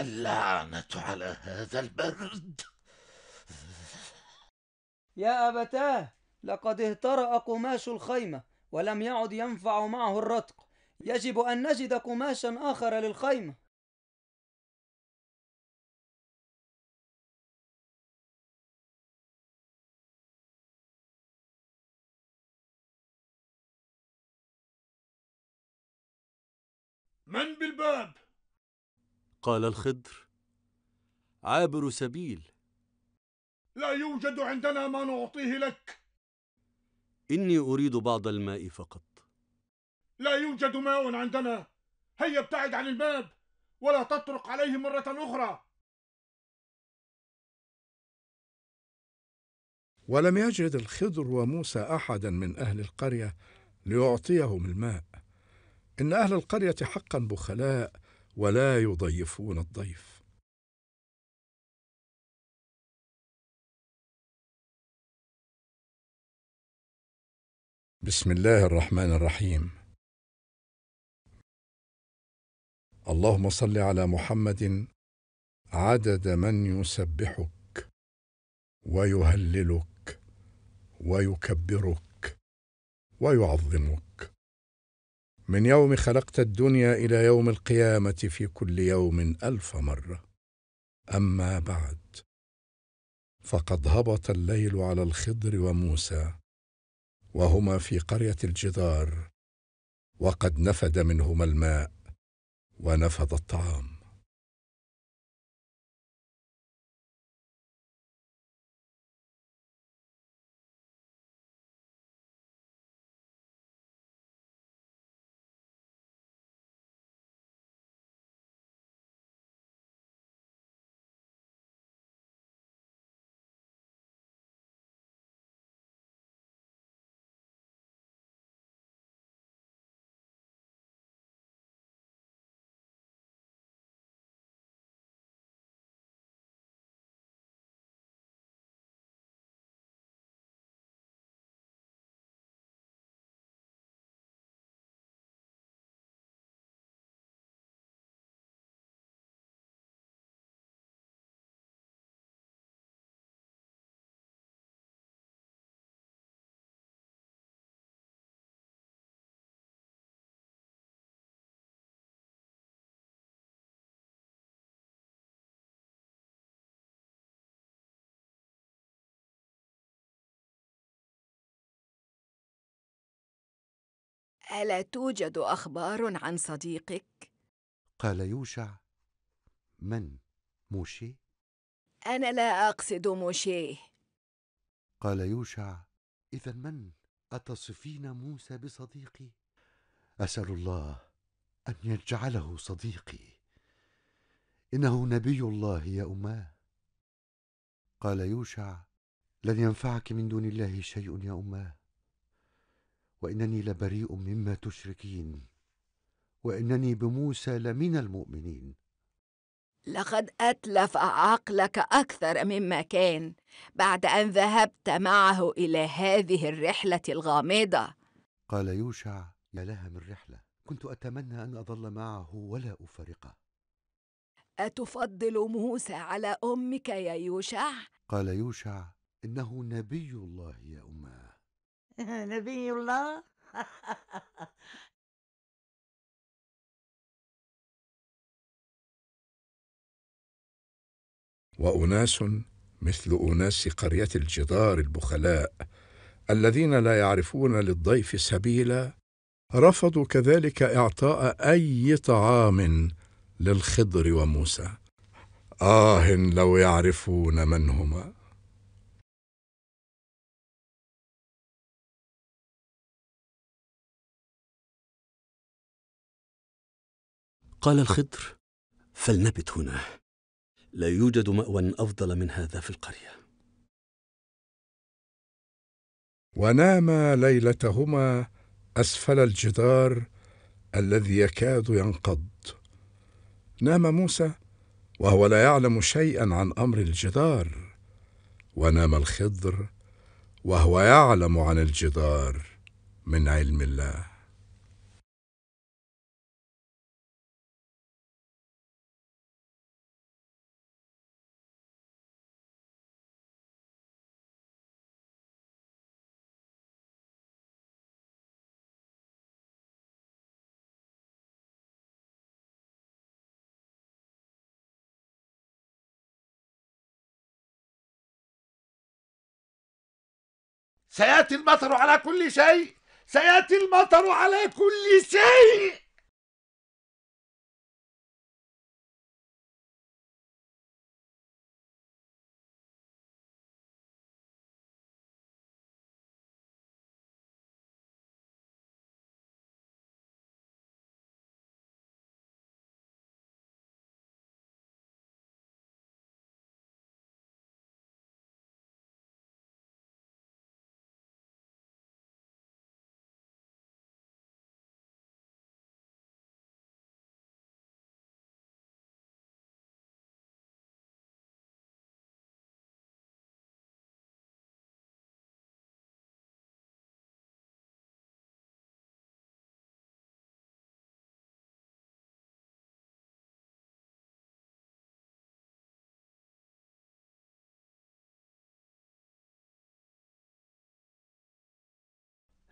اللعنة على هذا البرد. يا أبتاه، لقد اهترأ قماش الخيمة ولم يعد ينفع معه الرتق، يجب أن نجد قماشا آخر للخيمة. من بالباب؟ قال الخضر: عابر سبيل. لا يوجد عندنا ما نعطيه لك. إني أريد بعض الماء فقط. لا يوجد ماء عندنا. هيا ابتعد عن الباب ولا تطرق عليه مرة أخرى. ولم يجد الخضر وموسى أحدا من أهل القرية ليعطيهم الماء. إن أهل القرية حقا بخلاء ولا يضيفون الضيف. بسم الله الرحمن الرحيم. اللهم صل على محمد عدد من يسبحك ويهللك ويكبرك ويعظمك، من يوم خلقت الدنيا إلى يوم القيامة في كل يوم 1000 مرة. أما بعد، فقد هبط الليل على الخضر وموسى وهما في قرية الجدار، وقد نفد منهما الماء ونفد الطعام. ألا توجد أخبار عن صديقك؟ قال يوشع: من؟ موشي؟ أنا لا أقصد موشي. قال يوشع: إذا من؟ أتصفين موسى بصديقي؟ أسأل الله أن يجعله صديقي، إنه نبي الله يا أماه. قال يوشع: لن ينفعك من دون الله شيء يا أماه، وإنني لبريء مما تشركين، وإنني بموسى لمن المؤمنين. لقد أتلف عقلك أكثر مما كان بعد أن ذهبت معه إلى هذه الرحلة الغامضة. قال يوشع: يا لها من رحلة، كنت أتمنى أن أظل معه ولا أفارقه. أتفضل موسى على أمك يا يوشع؟ قال يوشع: إنه نبي الله يا أماه. نبي الله؟ وأناس مثل أناس قرية الجدار البخلاء الذين لا يعرفون للضيف سبيلا رفضوا كذلك إعطاء أي طعام للخضر وموسى. آه لو يعرفون من هما. قال الخضر: فلنبت هنا، لا يوجد مأوى أفضل من هذا في القرية. وناما ليلتهما أسفل الجدار الذي يكاد ينقض. نام موسى وهو لا يعلم شيئا عن أمر الجدار، ونام الخضر وهو يعلم عن الجدار من علم الله. سيأتي المطر على كل شيء، سيأتي المطر على كل شيء.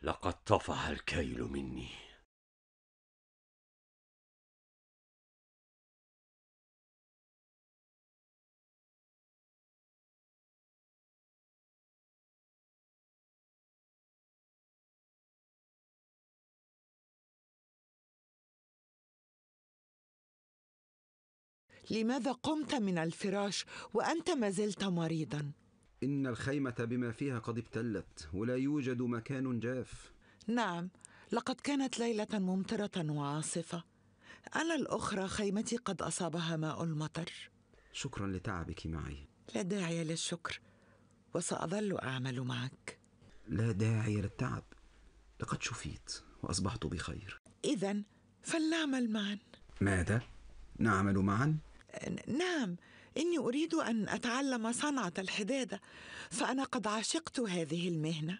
لقد طفح الكيل مني. لماذا قمت من الفراش وأنت ما زلت مريضاً؟ إن الخيمة بما فيها قد ابتلت، ولا يوجد مكان جاف. نعم، لقد كانت ليلة ممطرة وعاصفة. أنا الأخرى خيمتي قد أصابها ماء المطر. شكرا لتعبك معي. لا داعي للشكر، وسأظل أعمل معك. لا داعي للتعب، لقد شفيت وأصبحت بخير. إذن فلنعمل معا. ماذا؟ نعمل معا؟ نعم، إني أريد أن أتعلم صنعة الحدادة، فأنا قد عشقت هذه المهنة.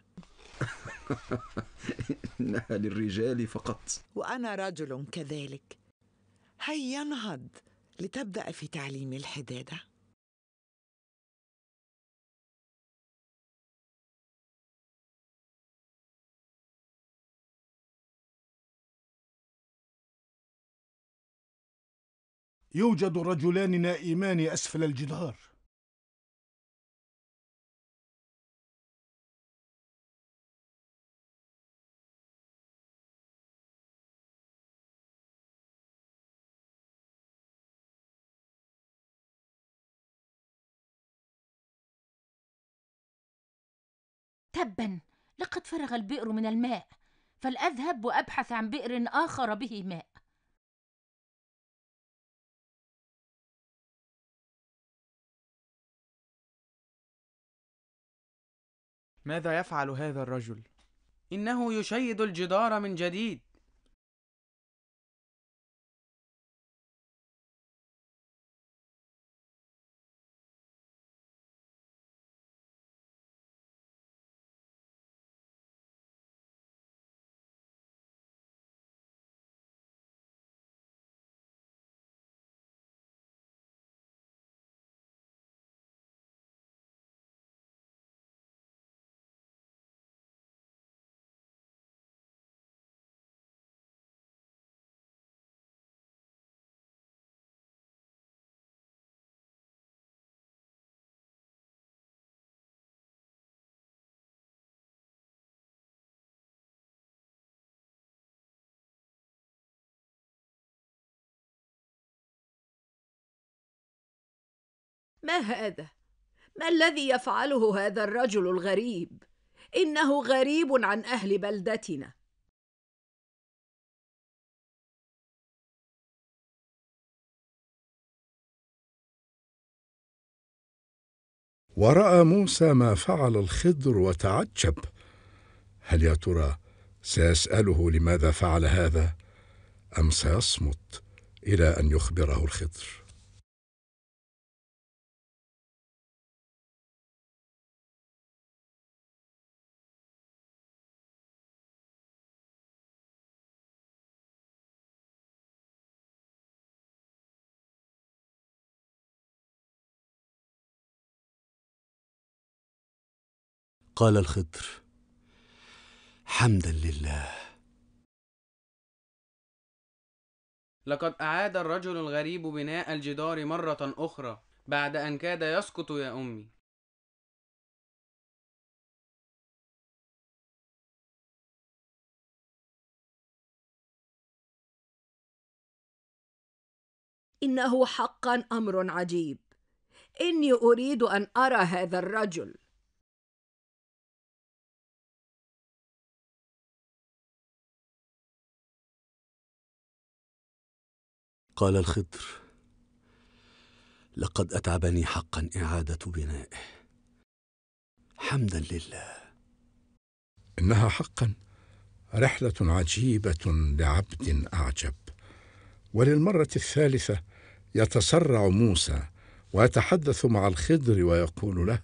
إنها للرجال فقط، وأنا رجل كذلك. هيا انهض لتبدأ في تعليم الحدادة. يوجد رجلان نائمان أسفل الجدار. تبا، لقد فرغ البئر من الماء، فلأذهب وأبحث عن بئر آخر به ماء. ماذا يفعل هذا الرجل؟ إنه يشيد الجدار من جديد. ما هذا؟ ما الذي يفعله هذا الرجل الغريب؟ إنه غريب عن أهل بلدتنا. ورأى موسى ما فعل الخضر وتعجب. هل يا ترى سيسأله لماذا فعل هذا؟ أم سيصمت إلى أن يخبره الخضر؟ قال الخضر: حمدا لله. لقد أعاد الرجل الغريب بناء الجدار مرة أخرى بعد أن كاد يسقط يا أمي. إنه حقا أمر عجيب. إني أريد أن أرى هذا الرجل. قال الخضر: لقد أتعبني حقا إعادة بنائه، حمدا لله. إنها حقا رحلة عجيبة لعبد أعجب. وللمرة الثالثة يتسرع موسى ويتحدث مع الخضر ويقول له: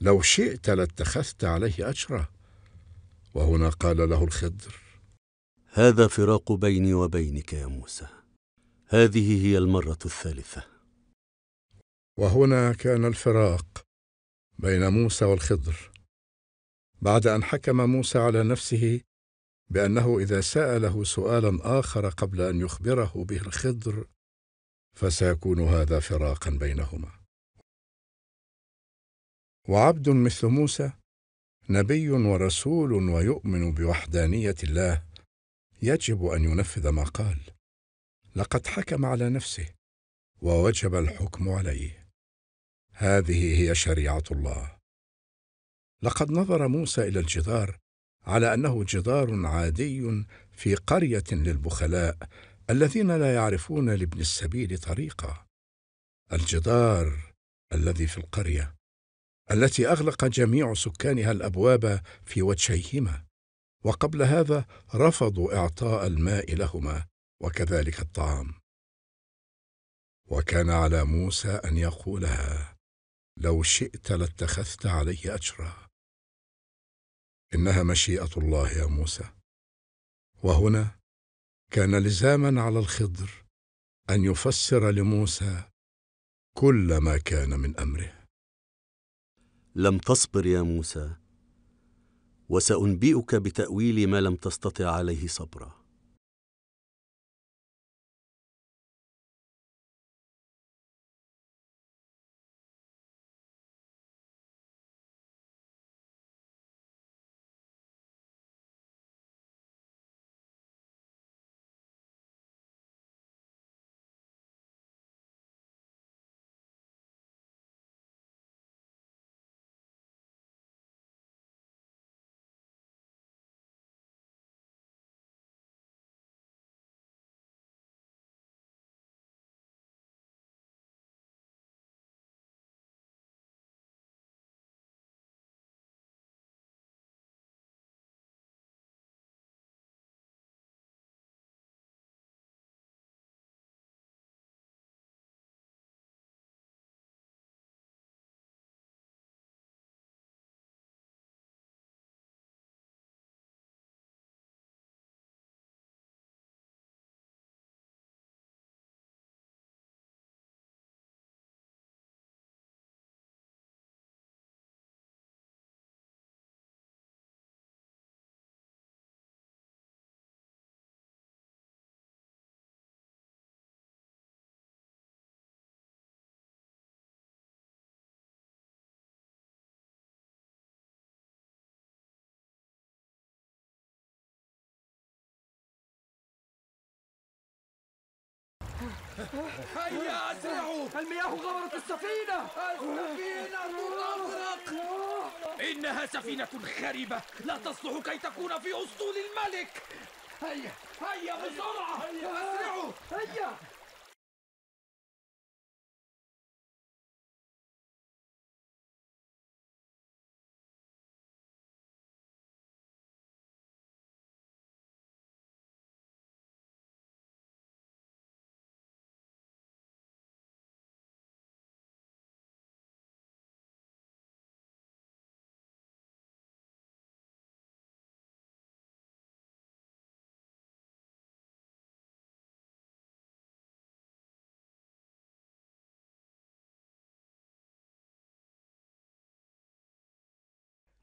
لو شئت لاتخذت عليه أجرا. وهنا قال له الخضر: هذا فراق بيني وبينك يا موسى، هذه هي المرة الثالثة. وهنا كان الفراق بين موسى والخضر. بعد أن حكم موسى على نفسه بأنه إذا سأله سؤالا آخر قبل أن يخبره به الخضر فسيكون هذا فراقا بينهما. وعبد مثل موسى نبي ورسول ويؤمن بوحدانية الله يجب أن ينفذ ما قال. لقد حكم على نفسه ووجب الحكم عليه. هذه هي شريعة الله. لقد نظر موسى إلى الجدار على أنه جدار عادي في قرية للبخلاء الذين لا يعرفون لابن السبيل طريقا. الجدار الذي في القرية التي أغلق جميع سكانها الأبواب في وجهيهما، وقبل هذا رفضوا إعطاء الماء لهما وكذلك الطعام. وكان على موسى أن يقولها: لو شئت لاتخذت عليه أجرا. إنها مشيئة الله يا موسى. وهنا كان لزاما على الخضر أن يفسر لموسى كل ما كان من أمره. لم تصبر يا موسى، وسأنبئك بتأويل ما لم تستطع عليه صبرا. هيا أسرعوا، المياه غمرت السفينة. السفينة تغرق. إنها سفينة خربة لا تصلح كي تكون في أسطول الملك. هيا هيا بسرعة، أسرعوا هيا.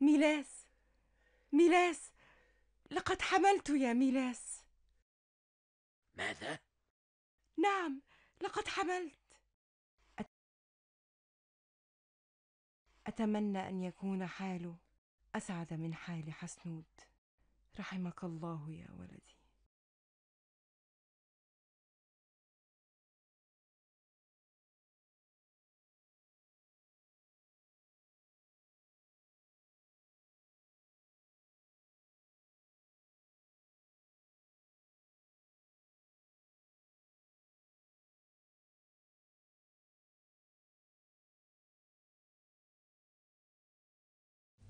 ميلاس، ميلاس، لقد حملت يا ميلاس. ماذا؟ نعم، لقد حملت. أتمنى أن يكون حاله أسعد من حال حسنود. رحمك الله يا ولدي.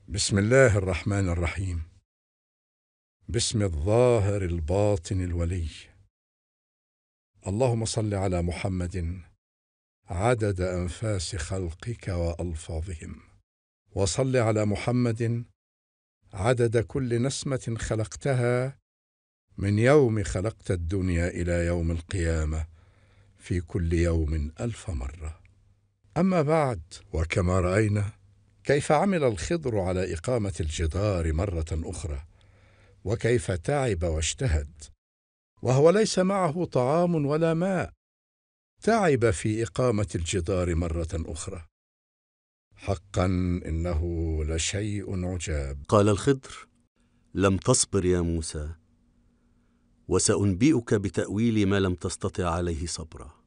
بسم الله الرحمن الرحيم. باسم الظاهر الباطن الولي. اللهم صل على محمد عدد أنفاس خلقك وألفاظهم، وصل على محمد عدد كل نسمة خلقتها من يوم خلقت الدنيا إلى يوم القيامة، في كل يوم 1000 مرة. أما بعد، وكما رأينا كيف عمل الخضر على إقامة الجدار مرة أخرى، وكيف تعب واجتهد وهو ليس معه طعام ولا ماء، تعب في إقامة الجدار مرة أخرى. حقا إنه لشيء عجاب. قال الخضر: لم تصبر يا موسى، وسأنبئك بتأويل ما لم تستطع عليه صبرا.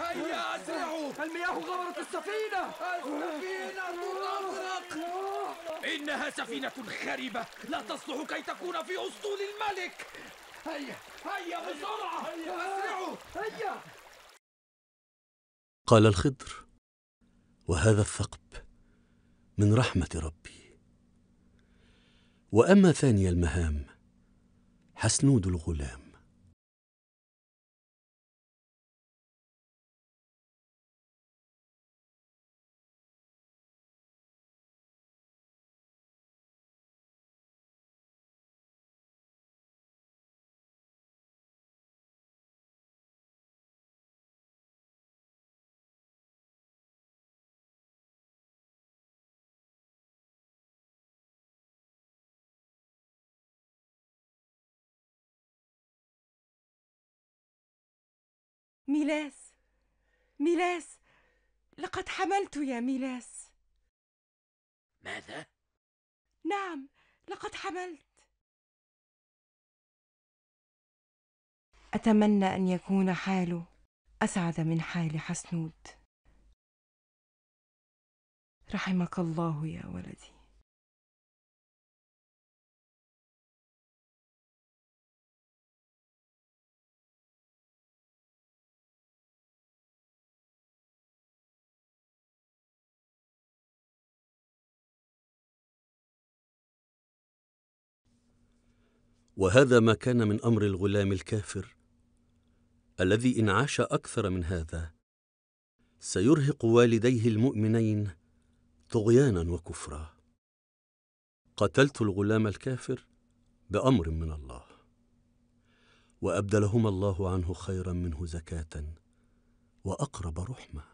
هيا أسرعوا، المياه غمرت السفينة. السفينة تغرق. إنها سفينة خربة لا تصلح كي تكون في أسطول الملك. هيا هيا بسرعة، أسرعوا هيا. قال الخضر: وهذا الثقب من رحمة ربي. وأما ثاني المهام حسنود الغلام. ميلاس، ميلاس، لقد حملت يا ميلاس. ماذا؟ نعم، لقد حملت. أتمنى أن يكون حاله أسعد من حال حسنود. رحمك الله يا ولدي. وهذا ما كان من أمر الغلام الكافر الذي إن عاش أكثر من هذا سيرهق والديه المؤمنين طغيانا وكفرا. قتلت الغلام الكافر بأمر من الله، وأبدلهما الله عنه خيرا منه زكاة وأقرب رحمة.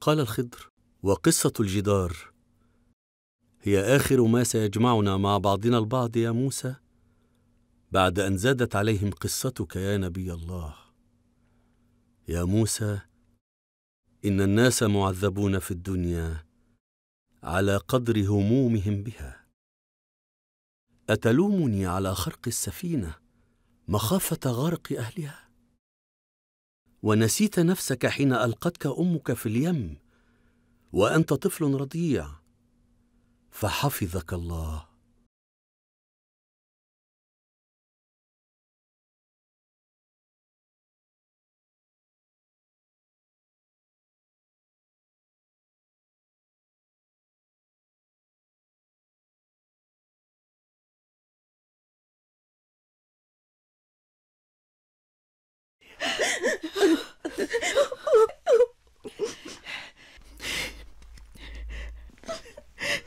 قال الخضر: وقصة الجدار هي آخر ما سيجمعنا مع بعضنا البعض يا موسى، بعد أن زادت عليهم قصتك يا نبي الله. يا موسى، إن الناس معذبون في الدنيا على قدر همومهم بها. أتلومني على خرق السفينة مخافة غرق أهلها؟ ونسيت نفسك حين ألقتك أمك في اليم وأنت طفل رضيع، فحفظك الله.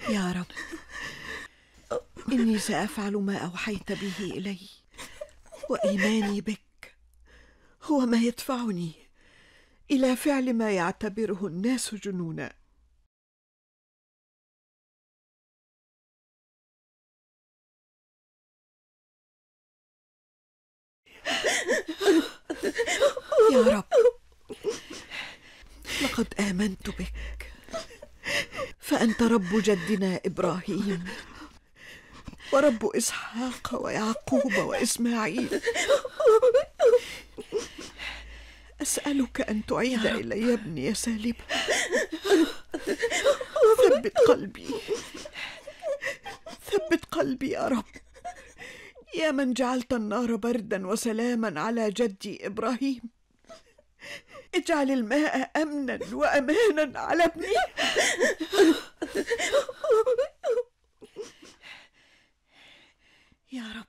يا رب، إني سأفعل ما أوحيت به إلي، وإيماني بك هو ما يدفعني إلى فعل ما يعتبره الناس جنونا. يا رب، لقد آمنت بك، فأنت رب جدنا إبراهيم، ورب إسحاق ويعقوب وإسماعيل. أسألك أن تعيد إلي ابني سالما. ثبت قلبي، ثبت قلبي يا رب، يا من جعلت النار بردا وسلاما على جدي إبراهيم. اجعل الماء أمنا وأمانا على ابني. يا رب.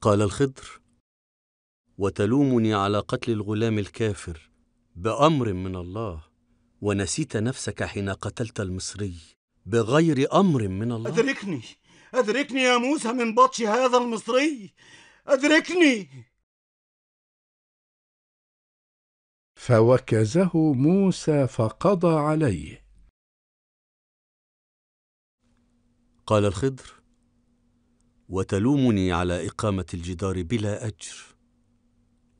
قال الخضر: وتلومني على قتل الغلام الكافر بأمر من الله، ونسيت نفسك حين قتلت المصري بغير أمر من الله. أدركني، أدركني يا موسى من بطش هذا المصري، أدركني. فوكزه موسى فقضى عليه. قال الخضر: وتلومني على إقامة الجدار بلا أجر،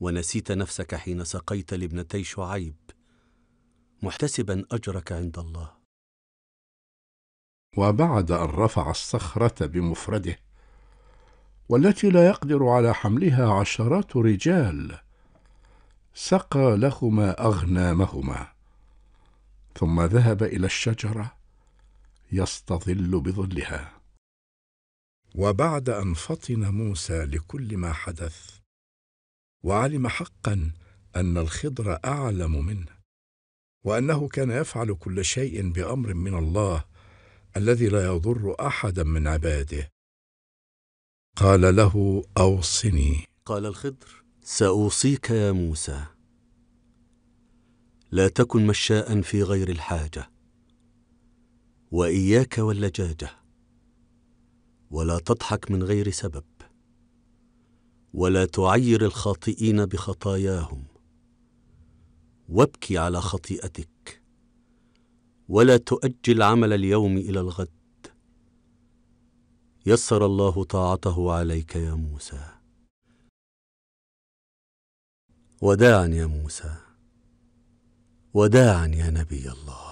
ونسيت نفسك حين سقيت لابنتي شعيب محتسبا أجرك عند الله. وبعد أن رفع الصخرة بمفرده والتي لا يقدر على حملها عشرات رجال، سقى لهما أغنامهما، ثم ذهب إلى الشجرة يستظل بظلها. وبعد أن فطن موسى لكل ما حدث وعلم حقا أن الخضر أعلم منه، وأنه كان يفعل كل شيء بأمر من الله الذي لا يضر أحدا من عباده، قال له: أوصني. قال الخضر: سأوصيك يا موسى، لا تكن مشاء في غير الحاجة، وإياك واللجاجة، ولا تضحك من غير سبب، ولا تعير الخاطئين بخطاياهم، وابكي على خطيئتك، ولا تؤجل عمل اليوم إلى الغد. يسر الله طاعته عليك يا موسى. وداعا يا موسى، وداعا يا نبي الله.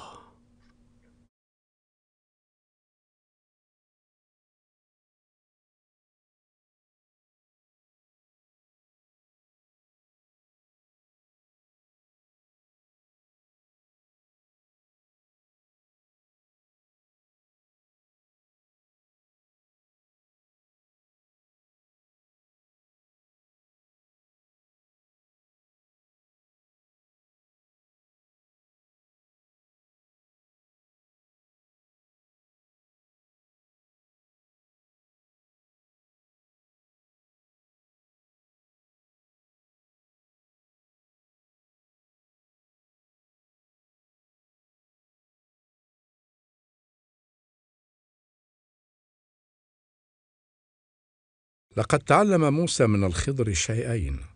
لقد تعلم موسى من الخضر شيئين: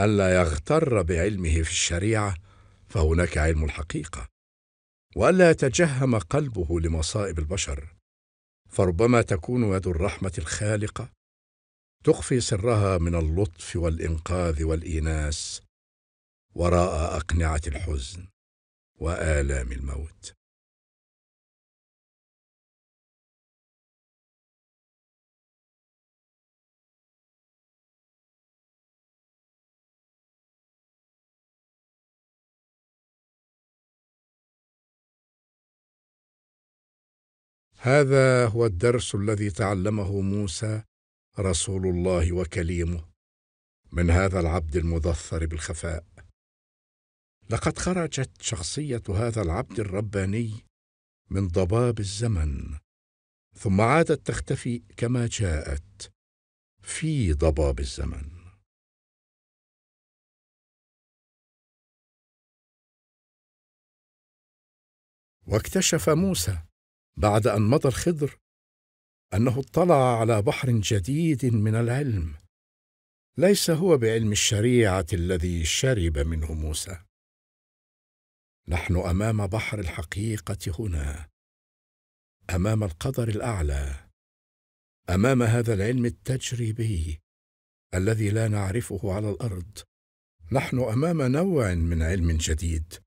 ألا يغتر بعلمه في الشريعة، فهناك علم الحقيقة، وألا يتجهم قلبه لمصائب البشر، فربما تكون يد الرحمة الخالقة تخفي سرها من اللطف والإنقاذ والإيناس وراء أقنعة الحزن وآلام الموت. هذا هو الدرس الذي تعلمه موسى رسول الله وكليمه من هذا العبد المدثر بالخفاء. لقد خرجت شخصية هذا العبد الرباني من ضباب الزمن، ثم عادت تختفي كما جاءت في ضباب الزمن. واكتشف موسى بعد أن مضى الخضر أنه اطلع على بحر جديد من العلم، ليس هو بعلم الشريعة الذي شرب منه موسى. نحن أمام بحر الحقيقة هنا، أمام القدر الأعلى، أمام هذا العلم التجريبي الذي لا نعرفه على الأرض. نحن أمام نوع من علم جديد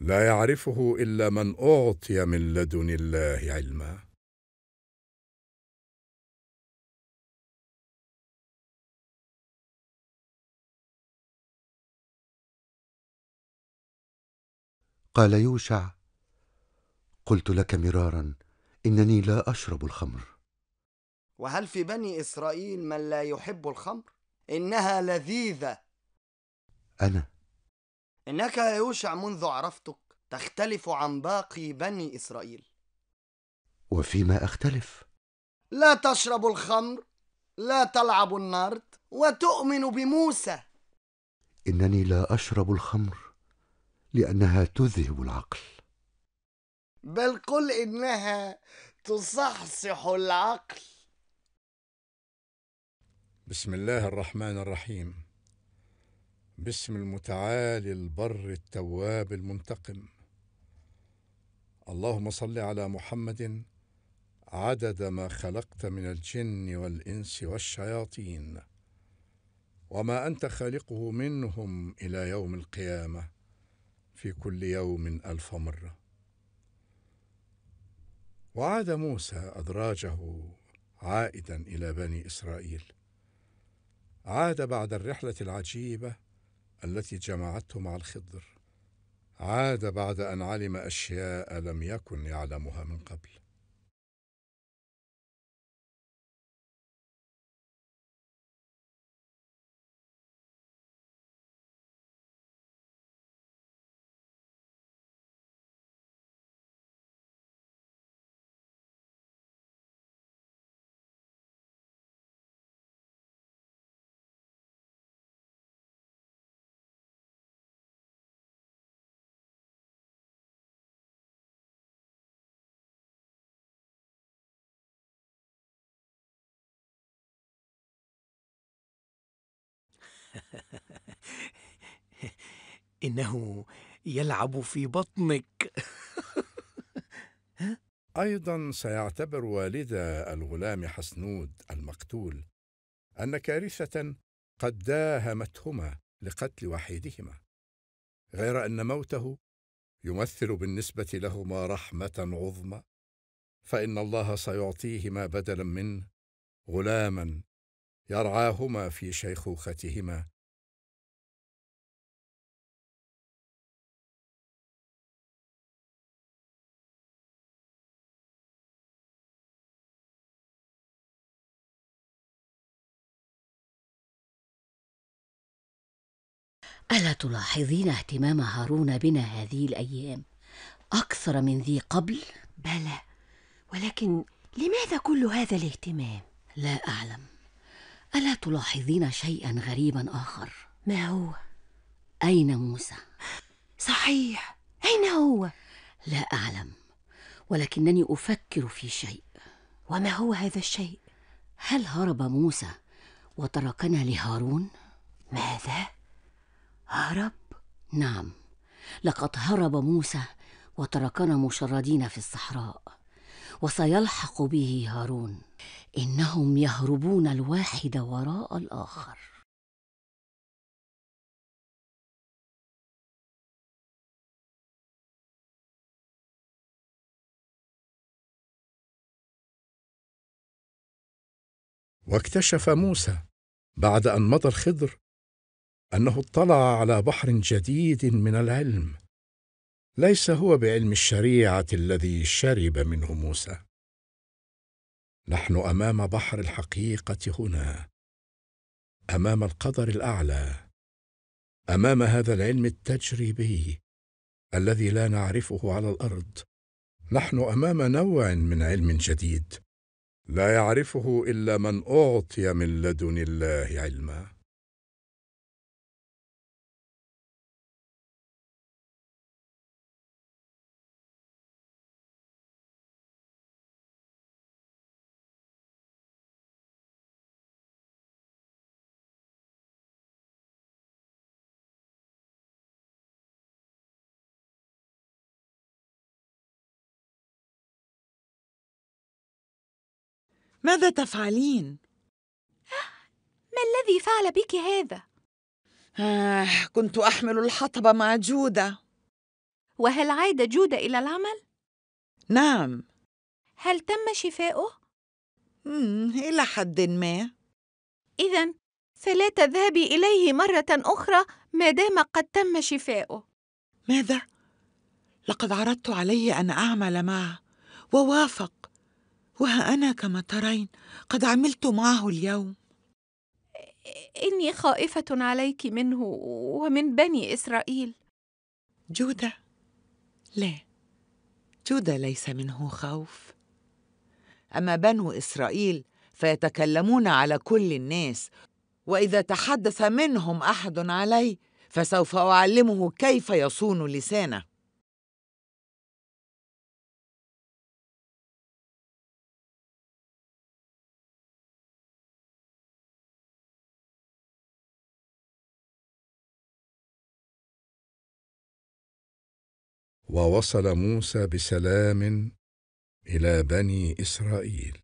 لا يعرفه إلا من أعطي من لدن الله علما. قال يوشع: قلت لك مرارا إنني لا أشرب الخمر. وهل في بني إسرائيل من لا يحب الخمر؟ إنها لذيذة. أنا؟ إنك يا يوشع منذ عرفتك تختلف عن باقي بني إسرائيل. وفيما أختلف؟ لا تشرب الخمر، لا تلعب النرد، وتؤمن بموسى. إنني لا أشرب الخمر لأنها تذهب العقل. بل قل إنها تصحصح العقل. بسم الله الرحمن الرحيم. باسم المتعالي البر التواب المنتقم. اللهم صل على محمد عدد ما خلقت من الجن والإنس والشياطين وما أنت خالقه منهم إلى يوم القيامة، في كل يوم 1000 مرة. وعاد موسى أدراجه عائدا إلى بني إسرائيل. عاد بعد الرحلة العجيبة التي جمعته مع الخضر. عاد بعد أن علم أشياء لم يكن يعلمها من قبل. إنه يلعب في بطنك. أيضا سيعتبر والدة الغلام حسنود المقتول أن كارثة قد داهمتهما لقتل وحيدهما، غير أن موته يمثل بالنسبة لهما رحمة عظمى، فإن الله سيعطيهما بدلا منه غلاما يرعاهما في شيخوختهما. ألا تلاحظين اهتمام هارون بنا هذه الأيام أكثر من ذي قبل؟ بلى، ولكن لماذا كل هذا الاهتمام؟ لا أعلم. ألا تلاحظين شيئا غريبا آخر؟ ما هو؟ أين موسى؟ صحيح، أين هو؟ لا أعلم، ولكنني أفكر في شيء. وما هو هذا الشيء؟ هل هرب موسى وتركنا لهارون؟ ماذا؟ هرب؟ نعم، لقد هرب موسى وتركنا مشردين في الصحراء، وسيلحق به هارون. إنهم يهربون الواحد وراء الآخر. واكتشف موسى بعد أن مضى الخضر أنه اطلع على بحر جديد من العلم، ليس هو بعلم الشريعة الذي شرب منه موسى. نحن أمام بحر الحقيقة هنا، أمام القدر الأعلى، أمام هذا العلم التجريبي الذي لا نعرفه على الأرض. نحن أمام نوع من علم جديد لا يعرفه إلا من أعطي من لدن الله علما. ماذا تفعلين؟ ما الذي فعل بك هذا؟ كنت أحمل الحطب مع جودة. وهل عاد جودة إلى العمل؟ نعم. هل تم شفاؤه؟ إلى حد ما. إذن فلا تذهبي إليه مرة أخرى ما دام قد تم شفاؤه. ماذا؟ لقد عرضت عليه أن أعمل معه ووافق، وها أنا كما ترين قد عملت معه اليوم. إني خائفة عليك منه ومن بني إسرائيل. جودة، لا، جودة ليس منه خوف. أما بنو إسرائيل فيتكلمون على كل الناس، وإذا تحدث منهم أحد علي فسوف أعلمه كيف يصون لسانه. ووصل موسى بسلام إلى بني إسرائيل.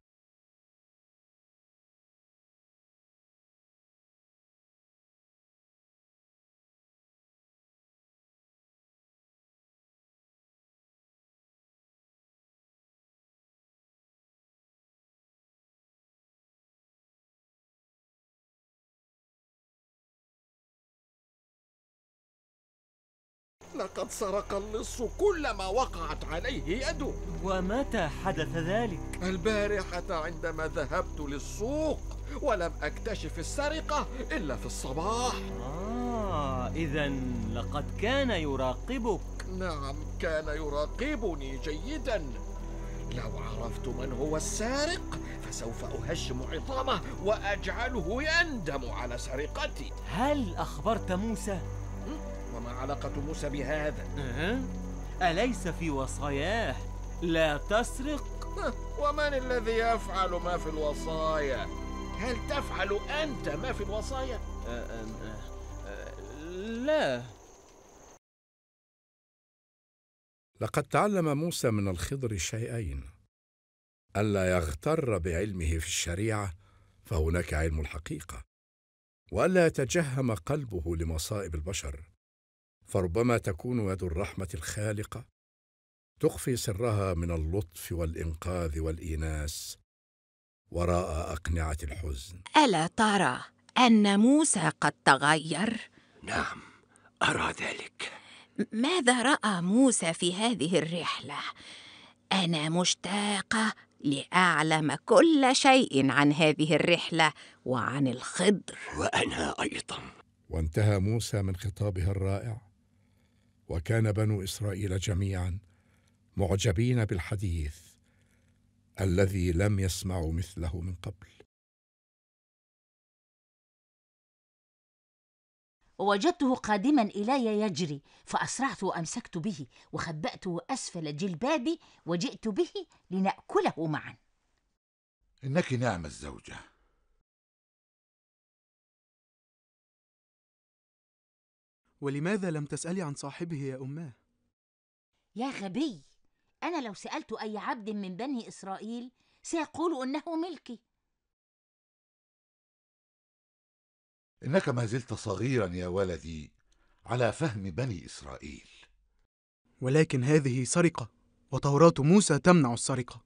لقد سرق اللص كل ما وقعت عليه يده. ومتى حدث ذلك؟ البارحة عندما ذهبت للسوق ولم أكتشف السرقة إلا في الصباح. إذا لقد كان يراقبك. نعم، كان يراقبني جيدا. لو عرفت من هو السارق فسوف أهشم عظامه وأجعله يندم على سرقتي. هل أخبرت موسى؟ وما علاقة موسى بهذا؟ أليس في وصاياه لا تسرق؟ ومن الذي يفعل ما في الوصايا؟ هل تفعل أنت ما في الوصايا؟ لا. لقد تعلم موسى من الخضر شيئين: ألا يغتر بعلمه في الشريعة فهناك علم الحقيقة، وألا يتجهم قلبه لمصائب البشر، فربما تكون يد الرحمة الخالقة تخفي سرها من اللطف والإنقاذ والإيناس وراء أقنعة الحزن. ألا ترى أن موسى قد تغير؟ نعم، أرى ذلك. ماذا رأى موسى في هذه الرحلة؟ أنا مشتاقة لأعلم كل شيء عن هذه الرحلة وعن الخضر. وأنا أيضا. وانتهى موسى من خطابه الرائع، وكان بنو إسرائيل جميعا معجبين بالحديث الذي لم يسمعوا مثله من قبل. ووجدته قادما إلي يجري، فأسرعت وأمسكت به وخبأته أسفل جلبابي وجئت به لنأكله معا. إنك نعم الزوجة. ولماذا لم تسألي عن صاحبه يا أماه؟ يا غبي، أنا لو سألت أي عبد من بني إسرائيل سيقول أنه ملكي. إنك ما زلت صغيرا يا ولدي على فهم بني إسرائيل. ولكن هذه سرقة، وتوراة موسى تمنع السرقة.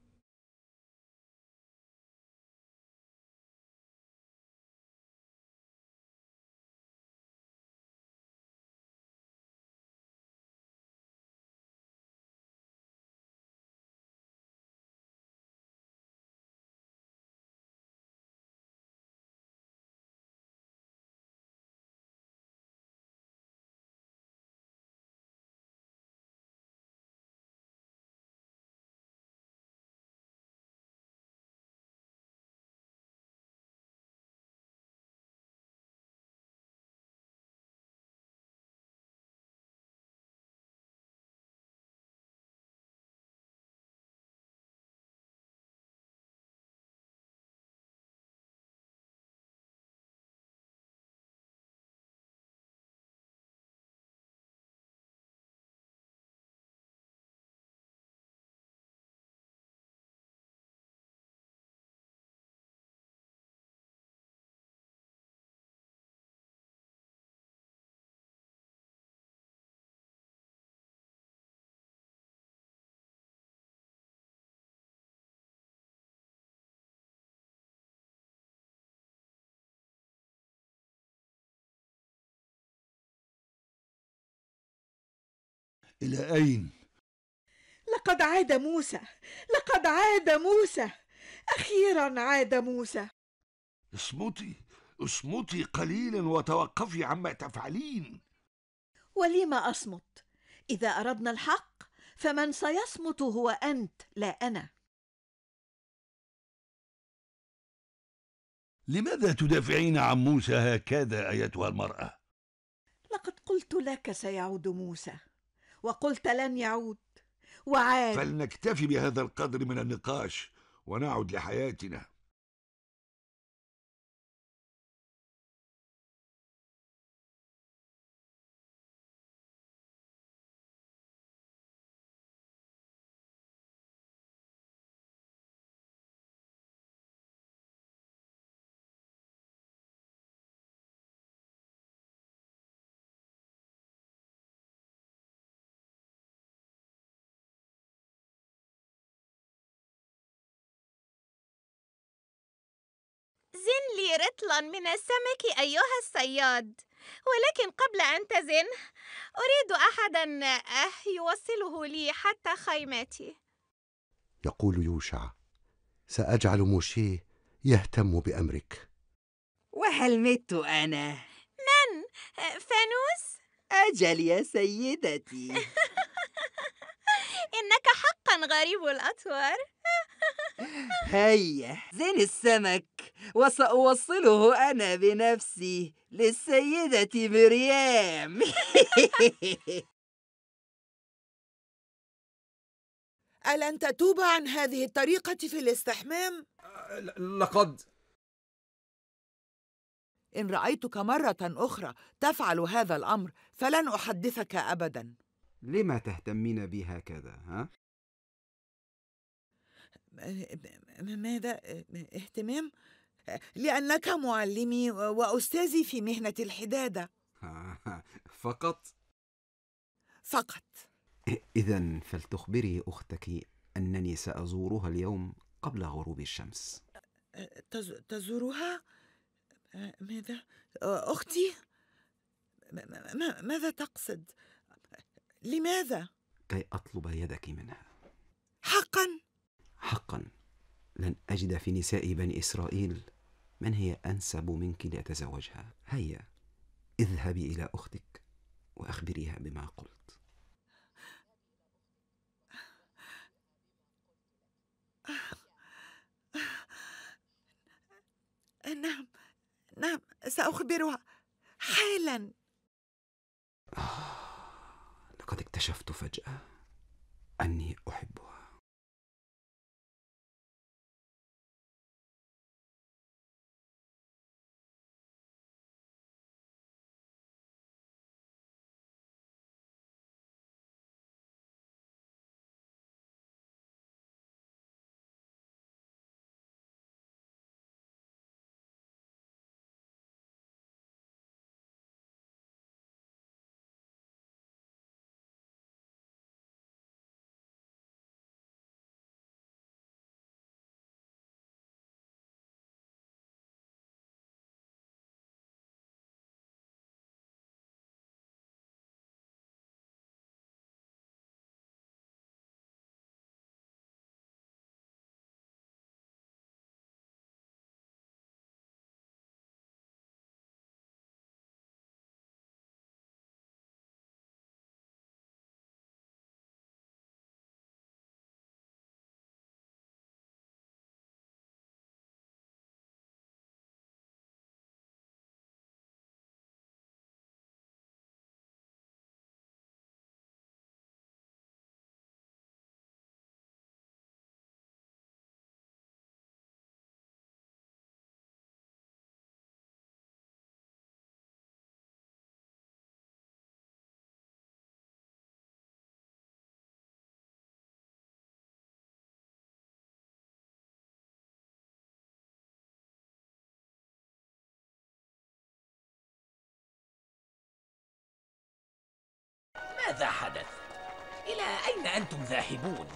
إلى أين؟ لقد عاد موسى، لقد عاد موسى، أخيرا عاد موسى. اصمتي، اصمتي قليلا وتوقفي عما تفعلين. ولم أصمت؟ إذا أردنا الحق فمن سيصمت هو أنت لا أنا. لماذا تدافعين عن موسى هكذا أيتها المرأة؟ لقد قلت لك سيعود موسى، وقلت لن يعود، وعاد. فلنكتفي بهذا القدر من النقاش ونعود لحياتنا. زن لي رطلا من السمك أيها الصياد، ولكن قبل أن تزن أريد أحدا يوصله لي حتى خيمتي. يقول يوشع: سأجعل موشي يهتم بأمرك. وهل مت أنا؟ من؟ فانوس؟ أجل يا سيدتي. إنك حقا غريب الأطوار. هيا زين السمك وسأوصله أنا بنفسي للسيدة مريم. ألن تتوب عن هذه الطريقة في الاستحمام؟ لقد إن رأيتك مرة أخرى تفعل هذا الأمر فلن أحدثك أبدا. لما تهتمين بي هكذا؟ ها؟ ماذا؟ اهتمام؟ لأنك معلمي وأستاذي في مهنة الحدادة. فقط؟ فقط. إذن فلتخبري أختك أنني سأزورها اليوم قبل غروب الشمس. تزورها؟ ماذا؟ أختي؟ ماذا تقصد؟ لماذا؟ كي أطلب يدك منها. حقا؟ حقا. لن أجد في نساء بني إسرائيل من هي أنسب منك لأتزوجها. هيا اذهبي إلى أختك وأخبريها بما قلت. نعم نعم، سأخبرها حالا. لقد اكتشفت فجأة أني أحبها. ماذا حدث؟ إلى أين أنتم ذاهبون؟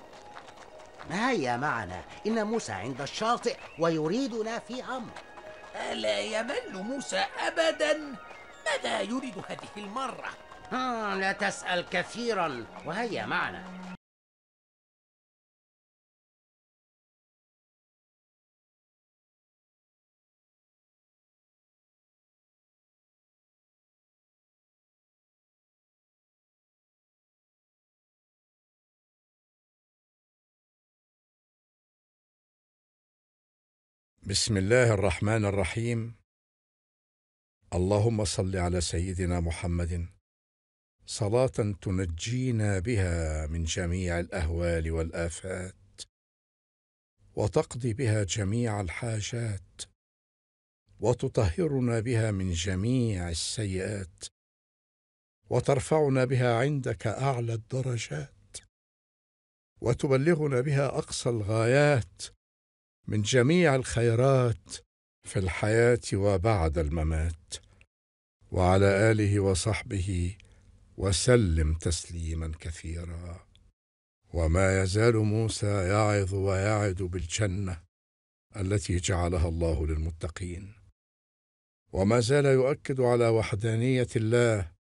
هيا معنا، إن موسى عند الشاطئ ويريدنا في أمر. ألا يمل موسى أبدا؟ ماذا يريد هذه المرة؟ لا تسأل كثيرا، وهيا معنا. بسم الله الرحمن الرحيم. اللهم صل على سيدنا محمد صلاة تنجينا بها من جميع الأهوال والآفات، وتقضي بها جميع الحاجات، وتطهرنا بها من جميع السيئات، وترفعنا بها عندك أعلى الدرجات، وتبلغنا بها أقصى الغايات من جميع الخيرات في الحياة وبعد الممات، وعلى آله وصحبه وسلم تسليما كثيرا. وما يزال موسى يعظ ويعد بالجنة التي جعلها الله للمتقين. وما زال يؤكد على وحدانية الله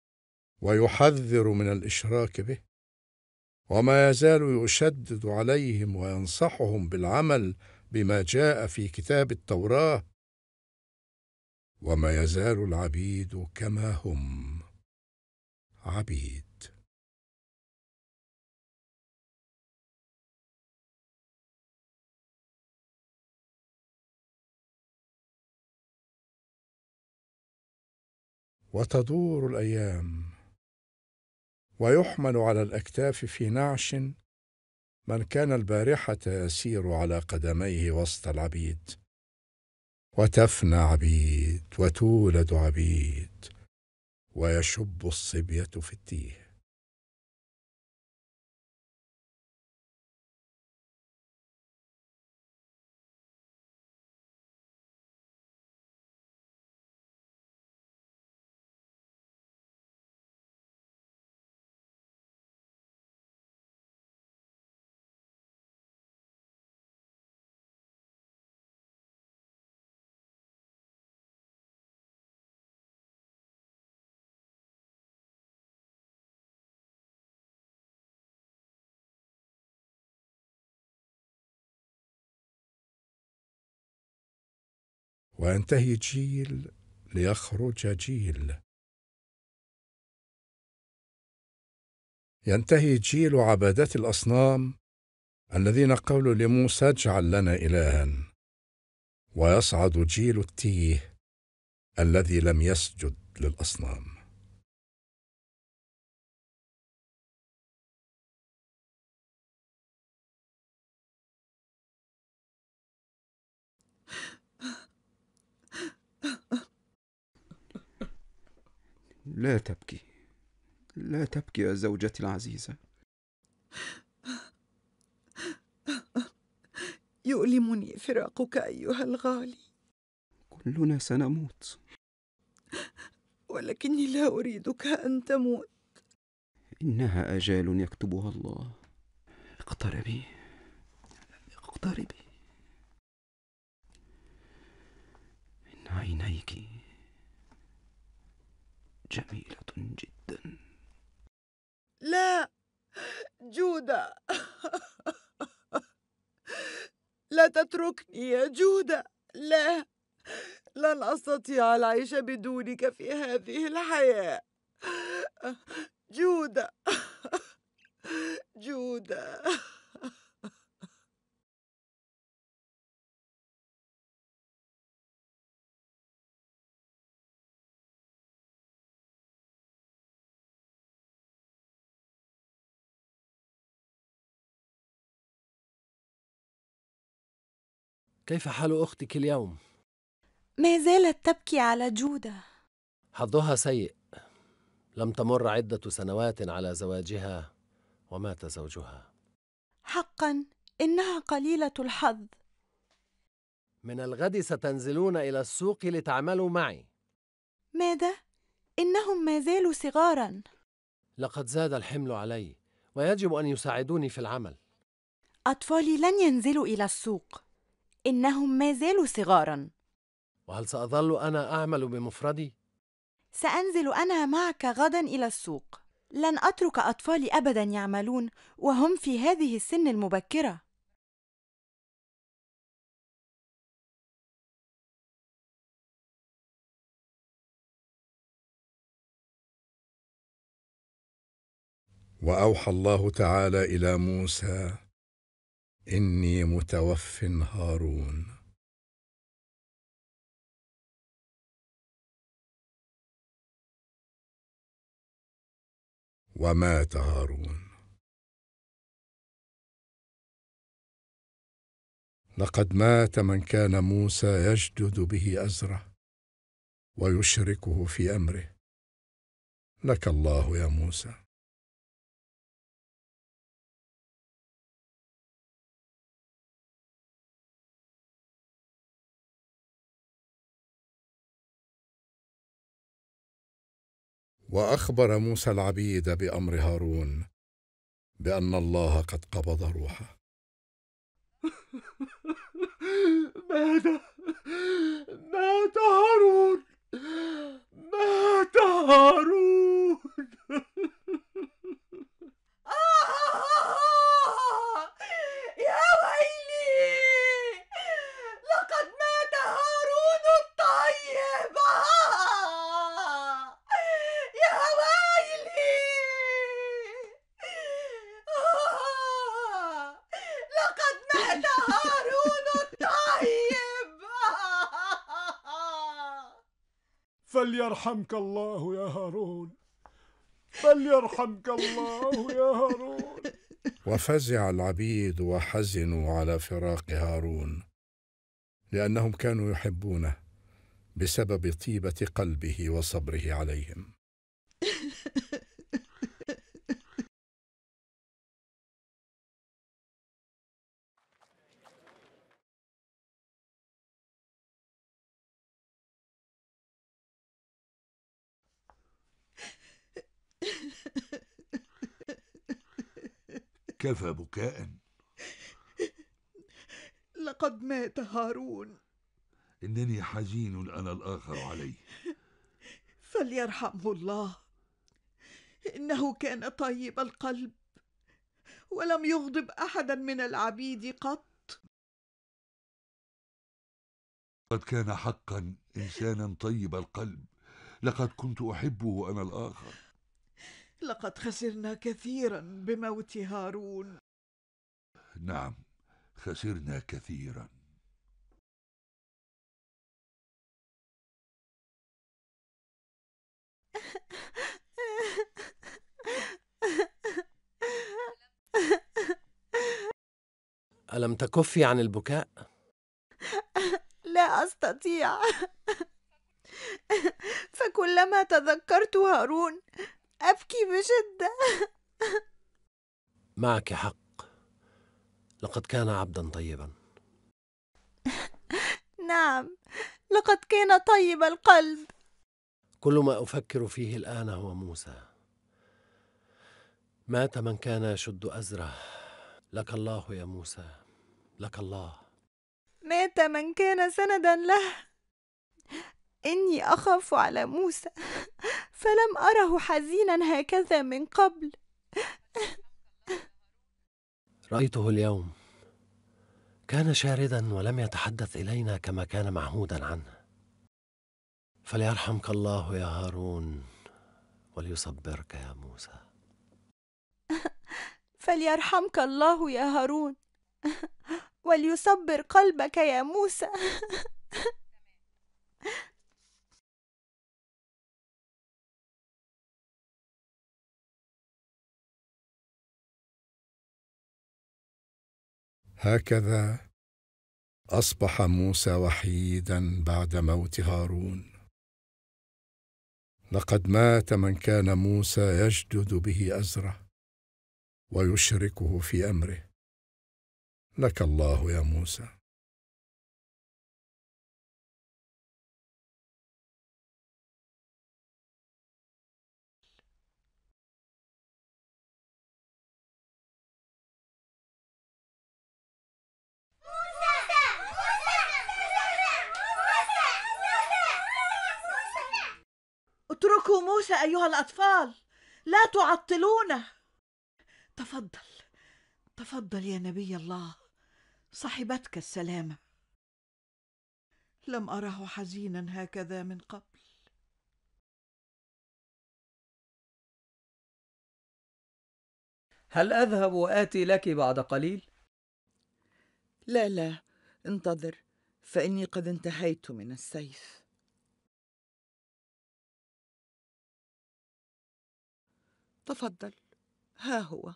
ويحذر من الإشراك به، وما يزال يشدد عليهم وينصحهم بالعمل بما جاء في كتاب التوراة، وما يزال العبيد كما هم عبيد. وتدور الأيام، ويحمل على الأكتاف في نعش من كان البارحة يسير على قدميه وسط العبيد. وتفنى عبيد وتولد عبيد، ويشب الصبية في التيه. وينتهي جيل ليخرج جيل، ينتهي جيل عبادة الأصنام الذين قالوا لموسى اجعل لنا إلها، ويصعد جيل التيه الذي لم يسجد للأصنام. لا تبكي، لا تبكي يا زوجتي العزيزة. يؤلمني فراقك أيها الغالي. كلنا سنموت، ولكني لا أريدك أن تموت. إنها آجال يكتبها الله. اقتربي، اقتربي. إن عينيك جميلة جدا. لا جودة، لا تتركني يا جودة. لا، لن أستطيع العيش بدونك في هذه الحياة. جودة، جودة. كيف حال أختك اليوم؟ ما زالت تبكي على جودة. حظها سيء، لم تمر عدة سنوات على زواجها ومات زوجها. حقا إنها قليلة الحظ. من الغد ستنزلون إلى السوق لتعملوا معي. ماذا؟ إنهم ما زالوا صغارا. لقد زاد الحمل علي، ويجب أن يساعدوني في العمل. أطفالي لن ينزلوا إلى السوق، إنهم ما زالوا صغاراً. وهل سأظل أنا أعمل بمفردي؟ سأنزل أنا معك غداً إلى السوق. لن أترك أطفالي أبداً يعملون وهم في هذه السن المبكرة. وأوحى الله تعالى إلى موسى إني متوفٍ هارون. ومات هارون. لقد مات من كان موسى يجدد به أزره ويشركه في أمره. لك الله يا موسى. وأخبر موسى العبيد بأمر هارون بأن الله قد قبض روحه. مات هارون، مات هارون. يا ويلي، لقد مات هارون الطيب. يا ويلي، لقد مات هارون الطيب. فليرحمك الله يا هارون، فليرحمك الله يا هارون. وفزع العبيد وحزنوا على فراق هارون، لأنهم كانوا يحبونه بسبب طيبة قلبه وصبره عليهم. كفى بكاء، لقد مات هارون. إنني حزين أنا الآخر عليه. فليرحمه الله، إنه كان طيب القلب ولم يغضب أحدا من العبيد قط. لقد كان حقا إنسانا طيب القلب، لقد كنت أحبه أنا الآخر. لقد خسرنا كثيرا بموت هارون. نعم، خسرنا كثيرا. ألم تكفي عن البكاء؟ لا أستطيع، فكلما تذكرت هارون أبكي بشدة. معك حق، لقد كان عبدا طيبا. نعم، لقد كان طيب القلب. كل ما أفكر فيه الآن هو موسى. مات من كان يشد أزره. لك الله يا موسى، لك الله. مات من كان سندا له. إني أخاف على موسى، فلم أره حزينا هكذا من قبل. رأيته اليوم، كان شاردا ولم يتحدث إلينا كما كان معهودا عنه. فليرحمك الله يا هارون، وليصبرك يا موسى. فليرحمك الله يا هارون، وليصبر قلبك يا موسى. هكذا أصبح موسى وحيدا بعد موت هارون. لقد مات من كان موسى يجدد به أزره ويشركه في أمره. لك الله يا موسى. اتركوا موسى أيها الأطفال، لا تعطلونه. تفضل، تفضل يا نبي الله، صاحبتك السلامة. لم أره حزينا هكذا من قبل. هل أذهب وآتي لك بعد قليل؟ لا لا، انتظر، فإني قد انتهيت من السيف. تفضل، ها هو.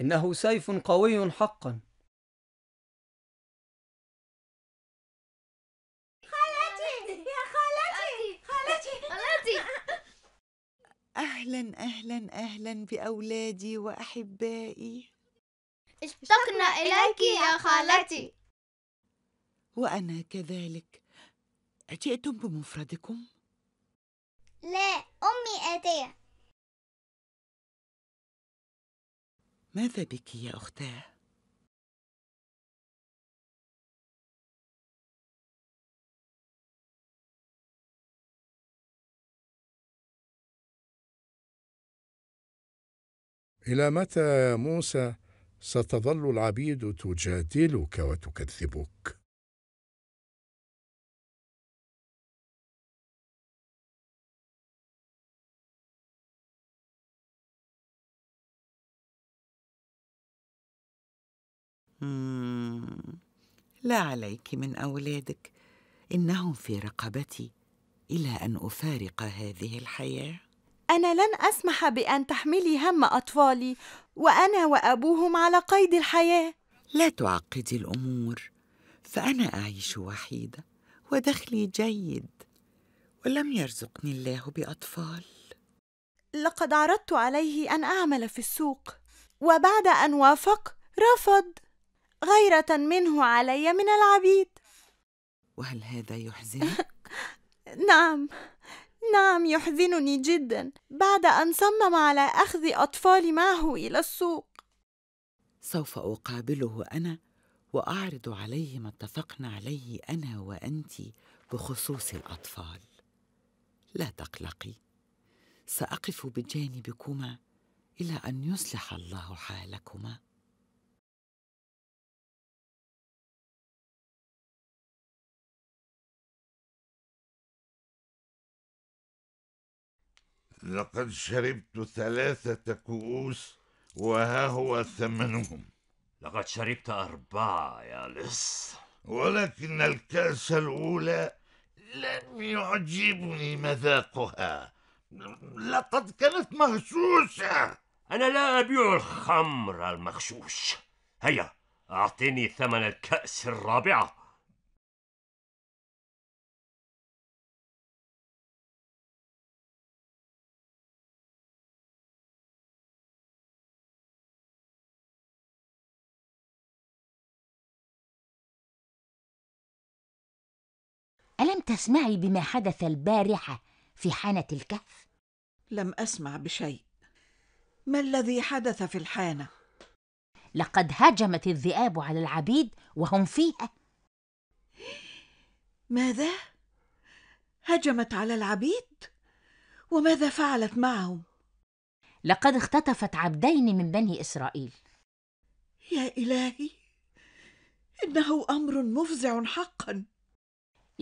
إنه سيف قوي حقا. خالتي، يا خالتي، خالتي، خالتي. أهلا أهلا أهلا بأولادي وأحبائي. اشتقنا إليك يا خالتي. وأنا كذلك. أجئتم بمفردكم؟ لا، أمي آتية. ماذا بك يا أختاه؟ إلى متى يا موسى ستظل العبيد تجادلك وتكذبك؟ لا عليك من أولادك، إنهم في رقبتي إلى أن أفارق هذه الحياة. أنا لن أسمح بأن تحملي هم أطفالي، وأنا وأبوهم على قيد الحياة. لا تعقدي الأمور، فأنا أعيش وحيدة ودخلي جيد، ولم يرزقني الله بأطفال. لقد عرضت عليه أن أعمل في السوق، وبعد أن وافق رفض، غيرة منه علي من العبيد. وهل هذا يحزنك؟ نعم يحزنني جدا، بعد أن صمم على أخذ أطفالي معه إلى السوق. سوف أقابله أنا وأعرض عليه ما اتفقنا عليه أنا وأنت بخصوص الأطفال. لا تقلقي، سأقف بجانبكما إلى أن يصلح الله حالكما. لقد شربت 3 كؤوس وها هو ثمنهم. لقد شربت 4 يا لص، ولكن الكأس الأولى لم يعجبني مذاقها، لقد كانت مغشوشة. أنا لا أبيع الخمر المغشوش. هيا أعطيني ثمن الكأس 4. ألم تسمعي بما حدث البارحة في حانة الكهف؟ لم أسمع بشيء. ما الذي حدث في الحانة؟ لقد هجمت الذئاب على العبيد وهم فيها. ماذا؟ هجمت على العبيد؟ وماذا فعلت معهم؟ لقد اختطفت 2 من بني إسرائيل. يا إلهي، إنه أمر مفزع حقاً.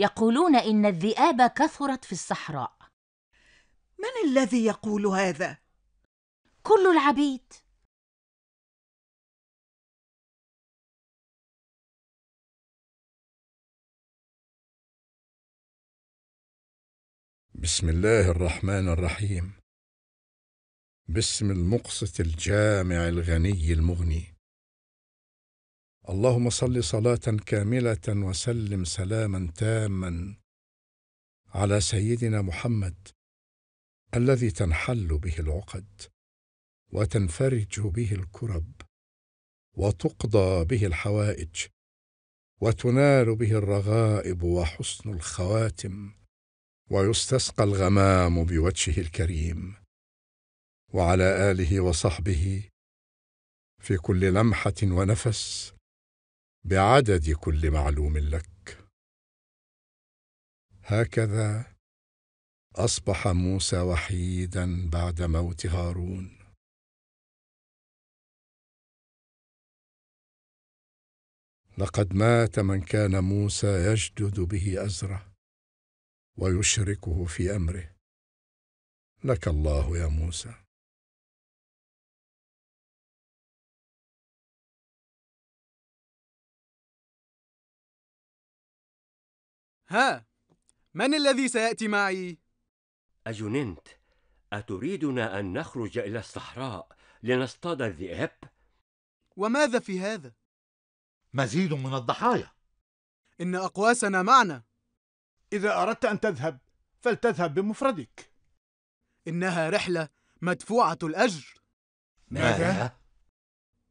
يقولون إن الذئاب كثرت في الصحراء. من الذي يقول هذا؟ كل العبيد. بسم الله الرحمن الرحيم. باسم المقسط الجامع الغني المغني، اللهم صل صلاة كاملة وسلم سلاما تاما على سيدنا محمد الذي تنحل به العقد وتنفرج به الكرب وتقضى به الحوائج وتنال به الرغائب وحسن الخواتم ويستسقى الغمام بوجهه الكريم، وعلى آله وصحبه في كل لمحة ونفس بعدد كل معلوم لك. هكذا أصبح موسى وحيدا بعد موت هارون. لقد مات من كان موسى يجدد به أزره ويشركه في أمره. لك الله يا موسى. ها، من الذي سيأتي معي؟ أجننت؟ أتريدنا أن نخرج إلى الصحراء لنصطاد الذئاب؟ وماذا في هذا؟ مزيد من الضحايا. إن أقواسنا معنا. إذا أردت أن تذهب فلتذهب بمفردك. إنها رحلة مدفوعة الأجر. ماذا؟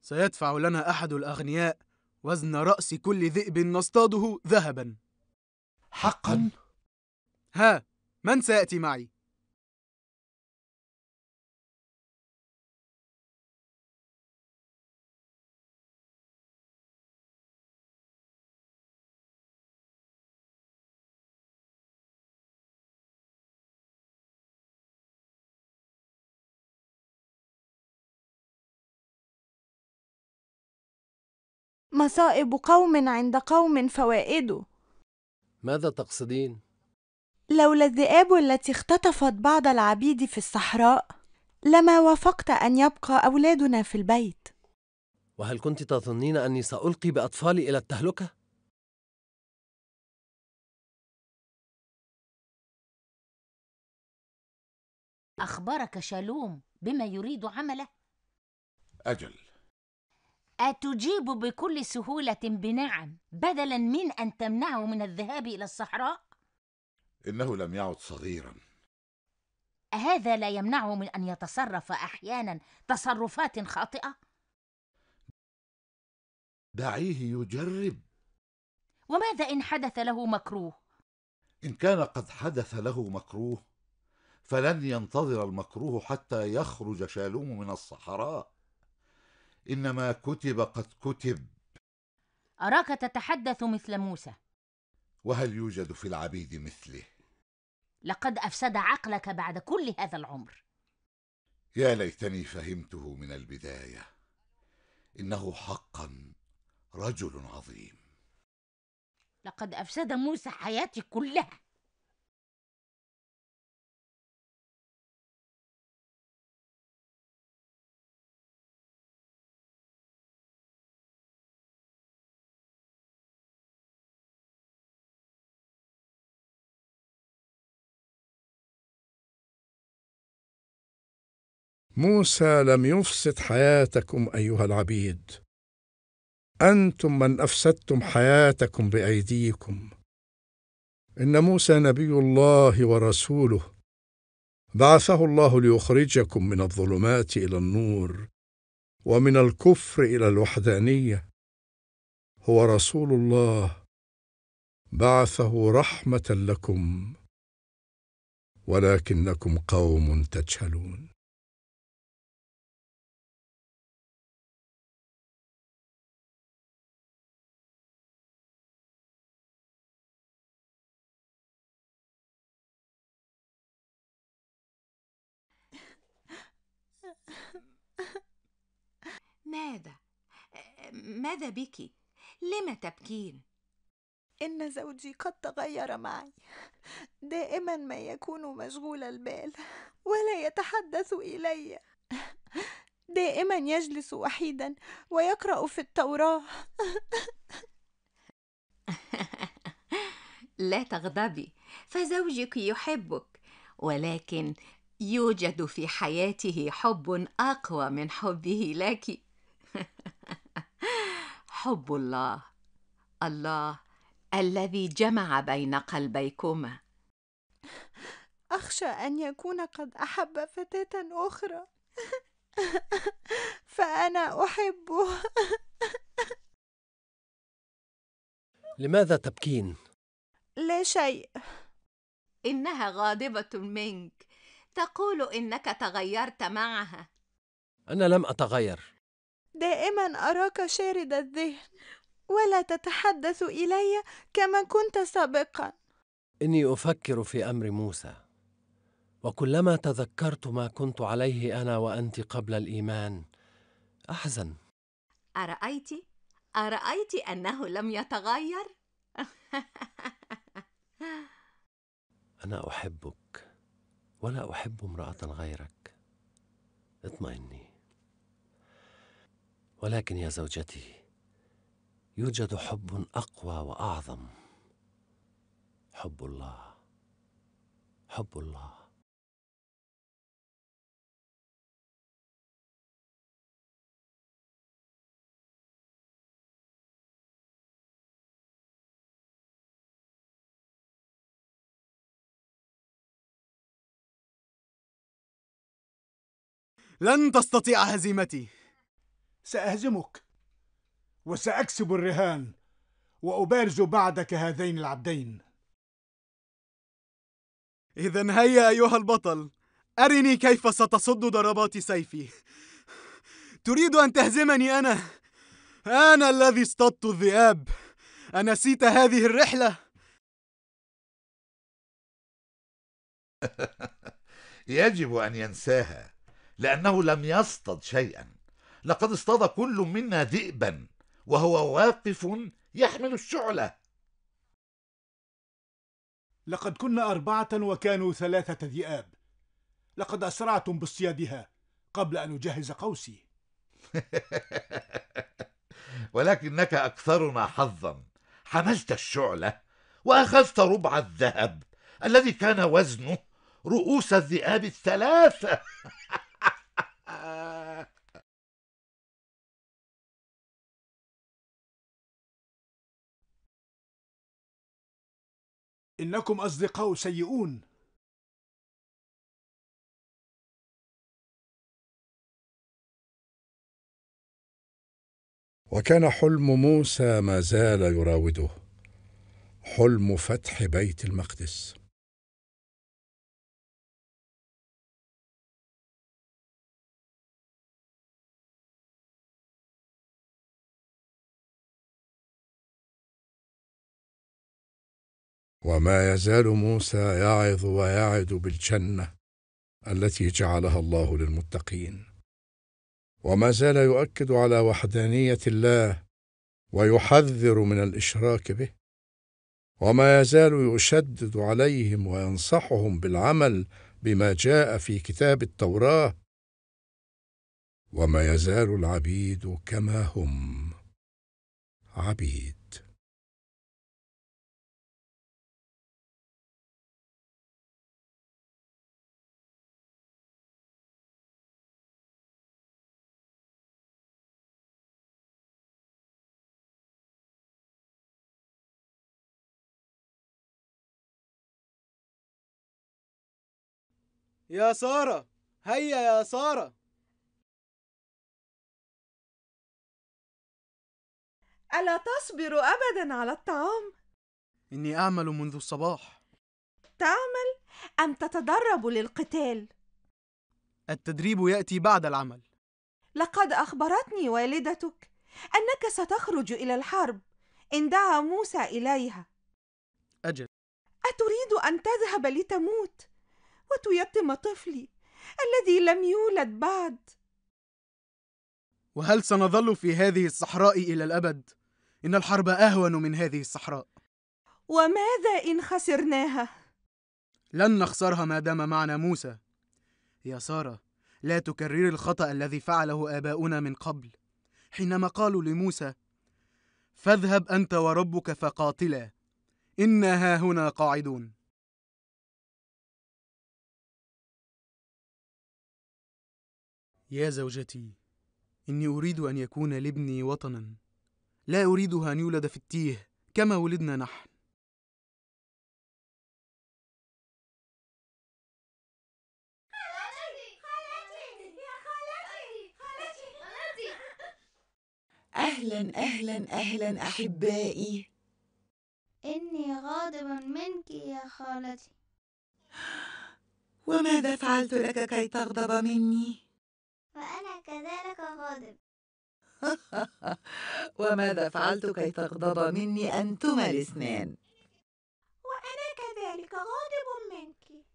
سيدفع لنا أحد الأغنياء وزن رأس كل ذئب نصطاده ذهباً. حقاً؟ ها، من سيأتي معي؟ مصائب قوم عند قوم فوائد. ماذا تقصدين؟ لولا الذئاب التي اختطفت بعض العبيد في الصحراء لما وافقت أن يبقى أولادنا في البيت. وهل كنت تظنين أني سألقي بأطفالي إلى التهلكة؟ أخبرك شالوم بما يريد عمله؟ أجل. أتجيب بكل سهولة بنعم بدلا من أن تمنعه من الذهاب إلى الصحراء؟ إنه لم يعد صغيرا. هذا لا يمنعه من أن يتصرف أحيانا تصرفات خاطئة؟ دعيه يجرب. وماذا إن حدث له مكروه؟ إن كان قد حدث له مكروه فلن ينتظر المكروه حتى يخرج شالوم من الصحراء. إنما كتب قد كتب. أراك تتحدث مثل موسى. وهل يوجد في العبيد مثله؟ لقد أفسد عقلك بعد كل هذا العمر. يا ليتني فهمته من البداية. إنه حقا رجل عظيم. لقد أفسد موسى حياتي كلها. موسى لم يفسد حياتكم أيها العبيد، أنتم من أفسدتم حياتكم بأيديكم. إن موسى نبي الله ورسوله، بعثه الله ليخرجكم من الظلمات إلى النور ومن الكفر إلى الوحدانية. هو رسول الله، بعثه رحمة لكم، ولكنكم قوم تجهلون. ماذا بك؟ لم تبكين؟ إن زوجي قد تغير معي، دائما ما يكون مشغول البال ولا يتحدث إلي، دائما يجلس وحيدا ويقرأ في التوراة. لا تغضبي، فزوجك يحبك، ولكن يوجد في حياته حب أقوى من حبه لك. حب الله، الله الذي جمع بين قلبيكما. أخشى أن يكون قد أحب فتاة أخرى فأنا أحبه. لماذا تبكين؟ لا شيء. إنها غاضبة منك، تقول إنك تغيرت معها. أنا لم أتغير. دائما أراك شارد الذهن ولا تتحدث إلي كما كنت سابقا. إني أفكر في أمر موسى، وكلما تذكرت ما كنت عليه أنا وأنت قبل الإيمان أحزن. أرأيت أنه لم يتغير؟ أنا أحبك ولا أحب امرأة غيرك، اطمئني. ولكن يا زوجتي، يوجد حب أقوى وأعظم، حب الله، حب الله. لن تستطيع هزيمتي. سأهزمك وسأكسب الرهان وأبارز بعدك هذين العبدين. إذن هيا أيها البطل، أرني كيف ستصد ضربات سيفي. تريد أن تهزمني أنا الذي اصطدت الذئاب. أنسيت هذه الرحلة؟ يجب أن ينساها، لأنه لم يصطد شيئا. لقد اصطاد كل منا ذئبا وهو واقف يحمل الشعلة. لقد كنا 4 وكانوا 3 ذئاب. لقد أسرعتم باصطيادها قبل أن أجهز قوسي. ولكنك أكثرنا حظا، حملت الشعلة وأخذت ربع الذهب الذي كان وزنه رؤوس الذئاب 3. إنكم أصدقاء سيئون. وكان حلم موسى ما زال يراوده، حلم فتح بيت المقدس. وما يزال موسى يعظ ويعد بالجنة التي جعلها الله للمتقين، وما زال يؤكد على وحدانية الله ويحذر من الإشراك به، وما يزال يشدد عليهم وينصحهم بالعمل بما جاء في كتاب التوراة، وما يزال العبيد كما هم عبيد. يا سارة، هيا يا سارة. ألا تصبر أبداً على الطعام؟ إني أعمل منذ الصباح. تعمل أم تتدرب للقتال؟ التدريب يأتي بعد العمل. لقد أخبرتني والدتك أنك ستخرج إلى الحرب إن دعا موسى إليها. أجل، أتريد أن تذهب لتموت وتيتم طفلي الذي لم يولد بعد؟ وهل سنظل في هذه الصحراء إلى الأبد؟ إن الحرب أهون من هذه الصحراء. وماذا إن خسرناها؟ لن نخسرها ما دام معنا موسى. يا سارة، لا تكرري الخطأ الذي فعله آباؤنا من قبل حينما قالوا لموسى: فاذهب أنت وربك فقاتلا إنا هاهنا قاعدون. يا زوجتي، إني أريد أن يكون لابني وطناً، لا أريده أن يولد في التيه كما ولدنا نحن. خالتي، خالتي، يا خالتي، خالتي، خالتي. أهلاً أهلاً أهلاً أحبائي. إني غاضباً منك يا خالتي. وماذا فعلت لك كي تغضب مني؟ وأنا كذلك غاضب. وماذا فعلت كي تغضب مني أنتما الاثنان؟ وأنا كذلك غاضب منك.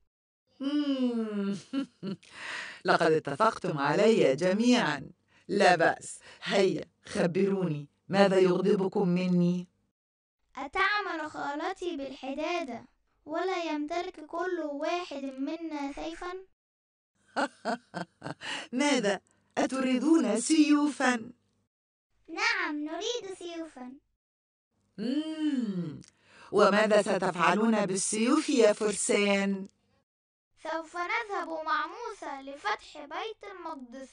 لقد اتفقتم علي جميعا. لا بأس، هيا خبروني ماذا يغضبكم مني؟ أتعمل خالتي بالحدادة ولا يمتلك كل واحد منا سيفا؟ ماذا؟ أتريدون سيوفاً؟ نعم، نريد سيوفاً. وماذا ستفعلون بالسيوف يا فرسان؟ سوف نذهب مع موسى لفتح بيت المقدس.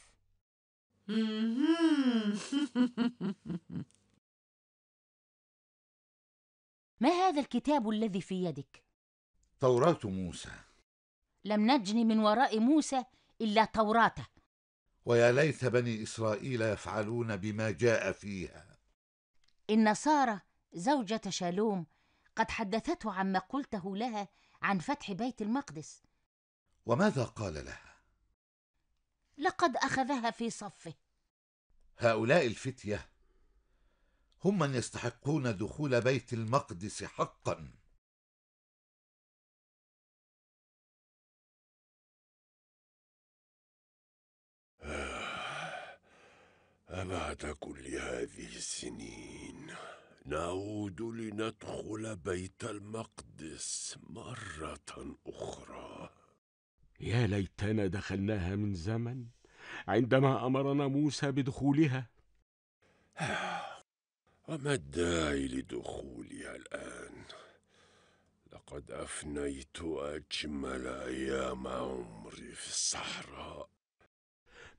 ما هذا الكتاب الذي في يدك؟ توراة موسى. لم نجني من وراء موسى إلا توراته. ويا ليت بني إسرائيل يفعلون بما جاء فيها. إن سارة زوجة شالوم قد حدثته عما قلته لها عن فتح بيت المقدس. وماذا قال لها؟ لقد أخذها في صفه. هؤلاء الفتية هم من يستحقون دخول بيت المقدس حقاً. أبعد كل هذه السنين نعود لندخل بيت المقدس مرة أخرى. يا ليتنا دخلناها من زمن عندما أمرنا موسى بدخولها. وما الداعي لدخولها الآن؟ لقد أفنيت أجمل أيام عمري في الصحراء.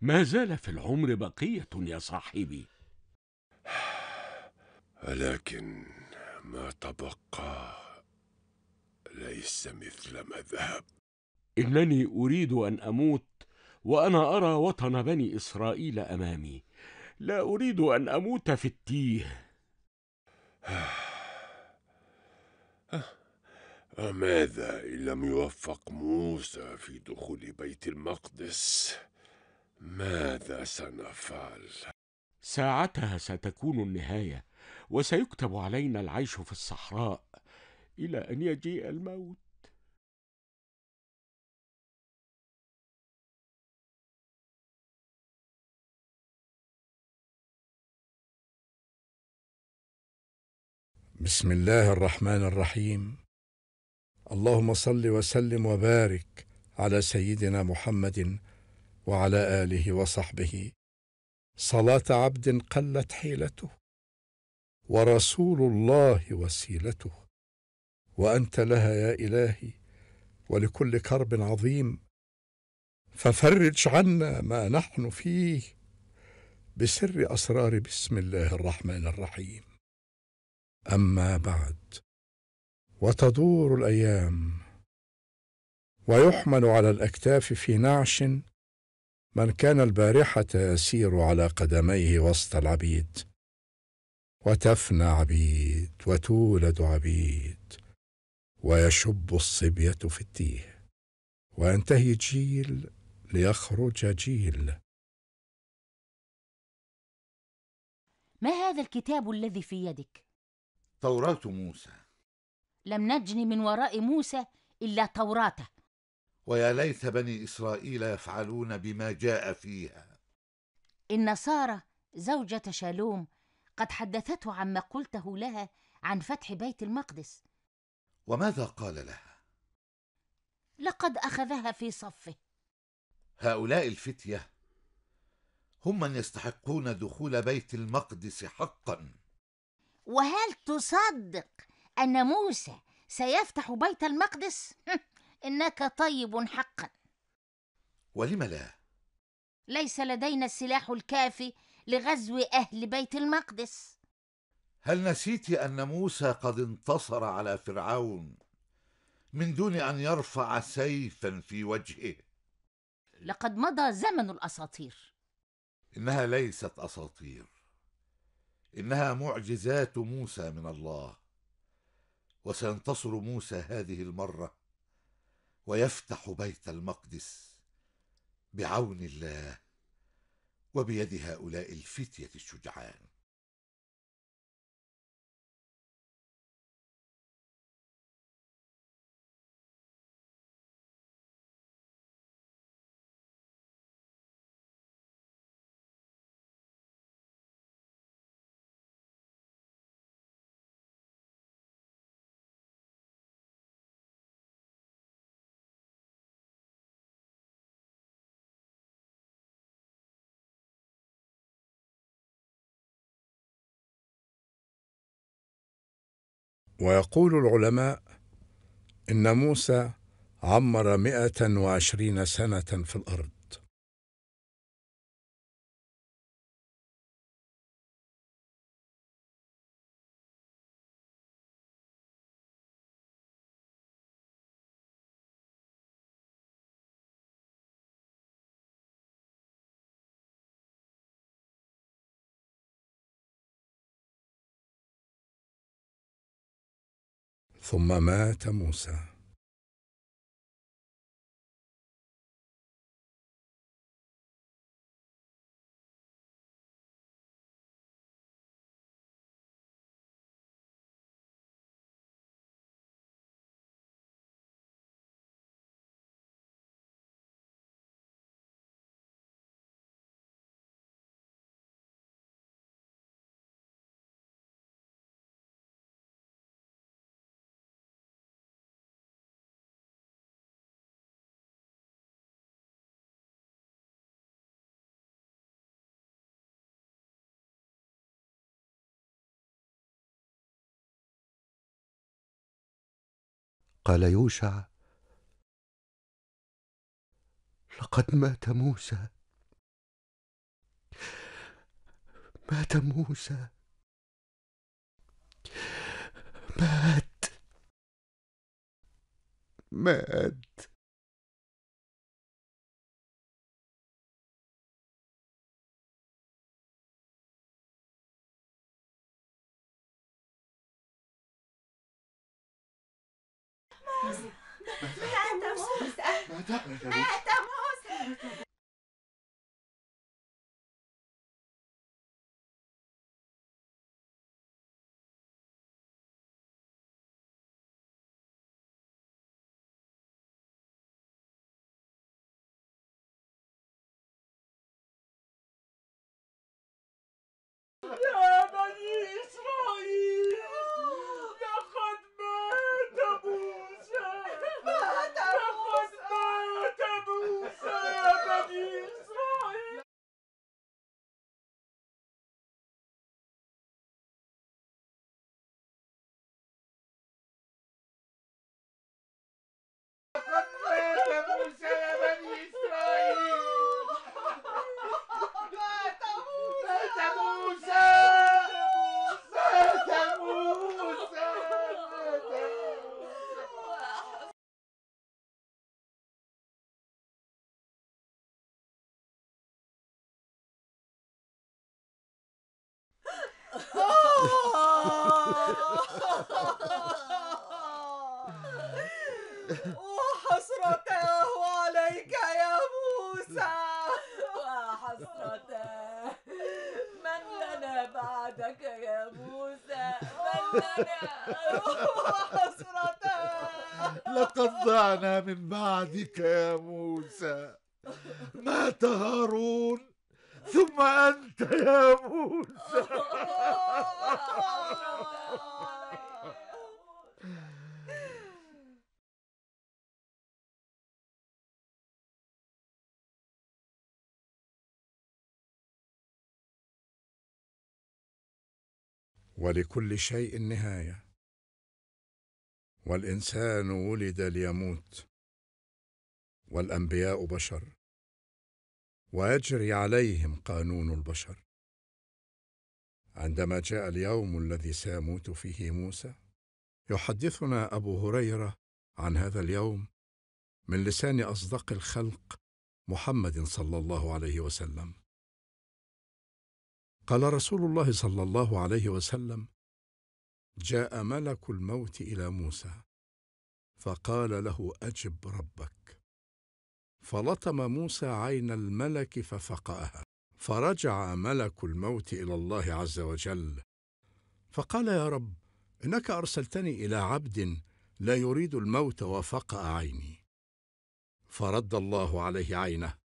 ما زال في العمر بقية يا صاحبي، ولكن ما تبقى ليس مثل ما ذهب. إنني أريد أن أموت وأنا أرى وطن بني إسرائيل أمامي، لا أريد أن أموت في التيه. وماذا إن لم يوفق موسى في دخول بيت المقدس؟ ماذا سنفعل؟ ساعتها ستكون النهاية، وسيكتب علينا العيش في الصحراء إلى أن يجيء الموت. بسم الله الرحمن الرحيم. اللهم صل وسلم وبارك على سيدنا محمد وعلى آله وصحبه صلاة عبد قلت حيلته، ورسول الله وسيلته، وأنت لها يا إلهي ولكل كرب عظيم، ففرج عنا ما نحن فيه بسر أسرار بسم الله الرحمن الرحيم. أما بعد، وتدور الأيام ويحمل على الأكتاف في نعش من كان البارحة يسير على قدميه وسط العبيد، وتفنى عبيد وتولد عبيد، ويشب الصبية في التيه، وينتهي جيل ليخرج جيل. ما هذا الكتاب الذي في يدك؟ توراة موسى. لم نجني من وراء موسى إلا توراته. ويا ليت بني إسرائيل يفعلون بما جاء فيها. إن سارة زوجة شالوم قد حدثته عما قلته لها عن فتح بيت المقدس. وماذا قال لها؟ لقد أخذها في صفه. هؤلاء الفتية هم من يستحقون دخول بيت المقدس حقا. وهل تصدق أن موسى سيفتح بيت المقدس؟ إنك طيب حقا. ولم لا؟ ليس لدينا السلاح الكافي لغزو أهل بيت المقدس. هل نسيت أن موسى قد انتصر على فرعون من دون أن يرفع سيفا في وجهه؟ لقد مضى زمن الأساطير. إنها ليست أساطير، إنها معجزات موسى من الله. وسينتصر موسى هذه المرة ويفتح بيت المقدس بعون الله وبيد هؤلاء الفتية الشجعان. ويقول العلماء إن موسى عمر 120 سنة في الأرض. ثم مات موسى. قال يوشع: لقد مات موسى، مات موسى، مات، مات. مات موسى، مات موسى. يا بني إسرائيل، لقد مات موسى، لقد مات موسى يا بني إسرائيل. لقد مات موسى يا بني إسرائيل، مات موسى، مات موسى. وحسرته عليك يا موسى، وحسرته، من لنا بعدك يا موسى، من لنا، وحسرته، لقد ضعنا من بعدك يا موسى. مات هارون ثم أنت يا موسى. ولكل شيء نهاية، والإنسان ولد ليموت، والأنبياء بشر، ويجري عليهم قانون البشر. عندما جاء اليوم الذي سيموت فيه موسى، يحدثنا أبو هريرة عن هذا اليوم من لسان أصدق الخلق محمد صلى الله عليه وسلم. قال رسول الله صلى الله عليه وسلم: جاء ملك الموت إلى موسى فقال له: أجب ربك. فلطم موسى عين الملك ففقأها، فرجع ملك الموت إلى الله عز وجل فقال: يا رب، إنك أرسلتني إلى عبد لا يريد الموت وفقأ عيني. فرد الله عليه عينه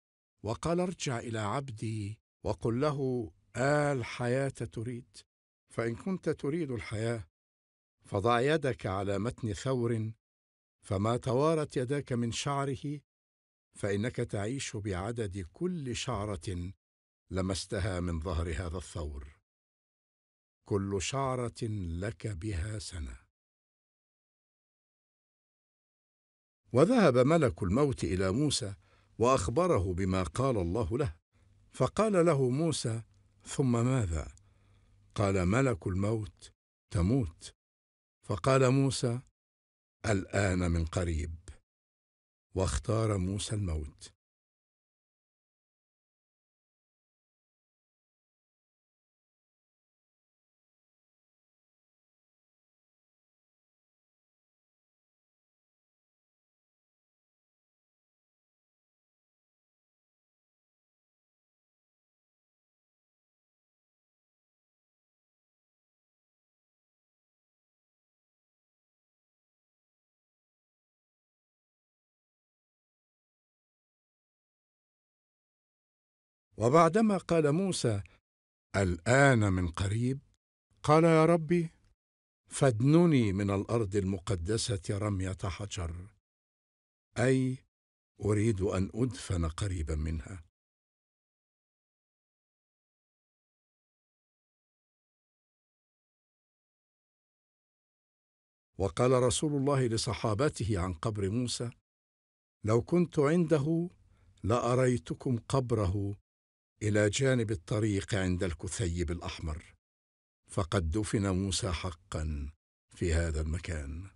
وقال: ارجع إلى عبدي وقل له: الحياة تريد؟ فإن كنت تريد الحياة فضع يدك على متن ثور، فما توارت يداك من شعره فإنك تعيش بعدد كل شعرة لمستها من ظهر هذا الثور، كل شعرة لك بها سنة. وذهب ملك الموت إلى موسى وأخبره بما قال الله له. فقال له موسى: ثم ماذا؟ قال ملك الموت: تموت. فقال موسى: الآن من قريب. واختار موسى الموت. وبعدما قال موسى: الآن من قريب، قال: يا ربي، فادنني من الأرض المقدسة رمية حجر، أي أريد أن أدفن قريبا منها. وقال رسول الله لصحابته عن قبر موسى: لو كنت عنده لأريتكم قبره إلى جانب الطريق عند الكثيب الأحمر، فقد دفن موسى حقا في هذا المكان.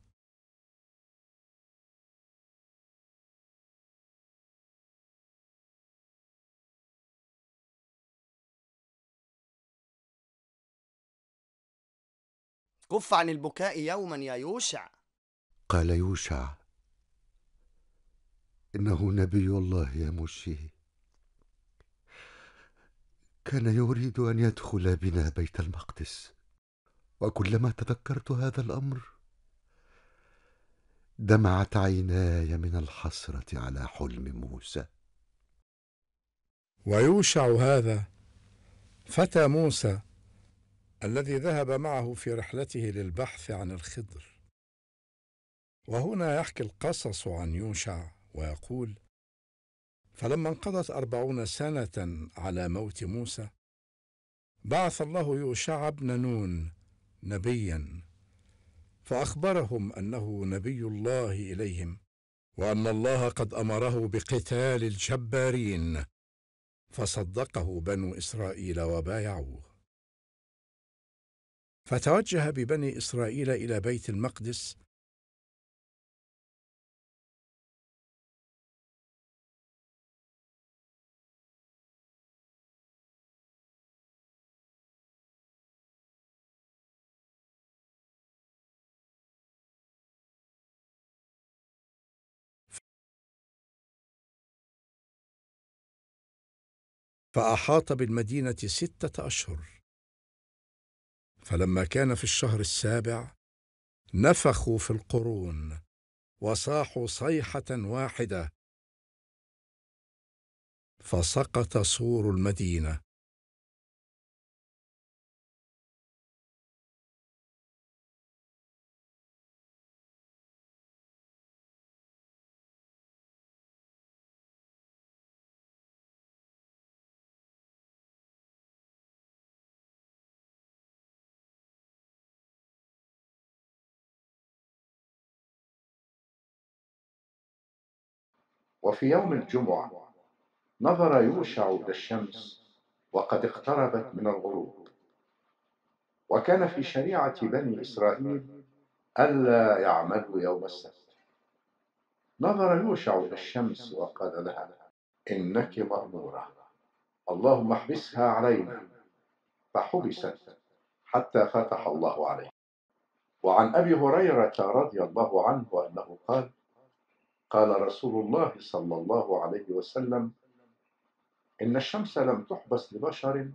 كف عن البكاء يوما يا يوشع. قال يوشع: إنه نبي الله يا موسى، كان يريد أن يدخل بنا بيت المقدس، وكلما تذكرت هذا الأمر دمعت عيناي من الحسرة على حلم موسى. ويوشع هذا فتى موسى الذي ذهب معه في رحلته للبحث عن الخضر. وهنا يحكي القصص عن يوشع ويقول: فلما انقضت 40 سنة على موت موسى، بعث الله يوشع بن نون نبيا، فأخبرهم أنه نبي الله إليهم، وأن الله قد أمره بقتال الجبارين، فصدقه بنو إسرائيل وبايعوه. فتوجه ببني إسرائيل إلى بيت المقدس، فأحاط بالمدينة 6 أشهر. فلما كان في الشهر 7 نفخوا في القرون وصاحوا صيحة واحدة، فسقط سور المدينة. وفي يوم الجمعة نظر يوشع إلى الشمس وقد اقتربت من الغروب. وكان في شريعة بني إسرائيل ألا يعملوا يوم السبت. نظر يوشع إلى الشمس وقال لها: إنك مأمورة، اللهم احبسها علينا. فحبست حتى فتح الله عليه. وعن أبي هريرة رضي الله عنه أنه قال: قال رسول الله صلى الله عليه وسلم: إن الشمس لم تحبس لبشر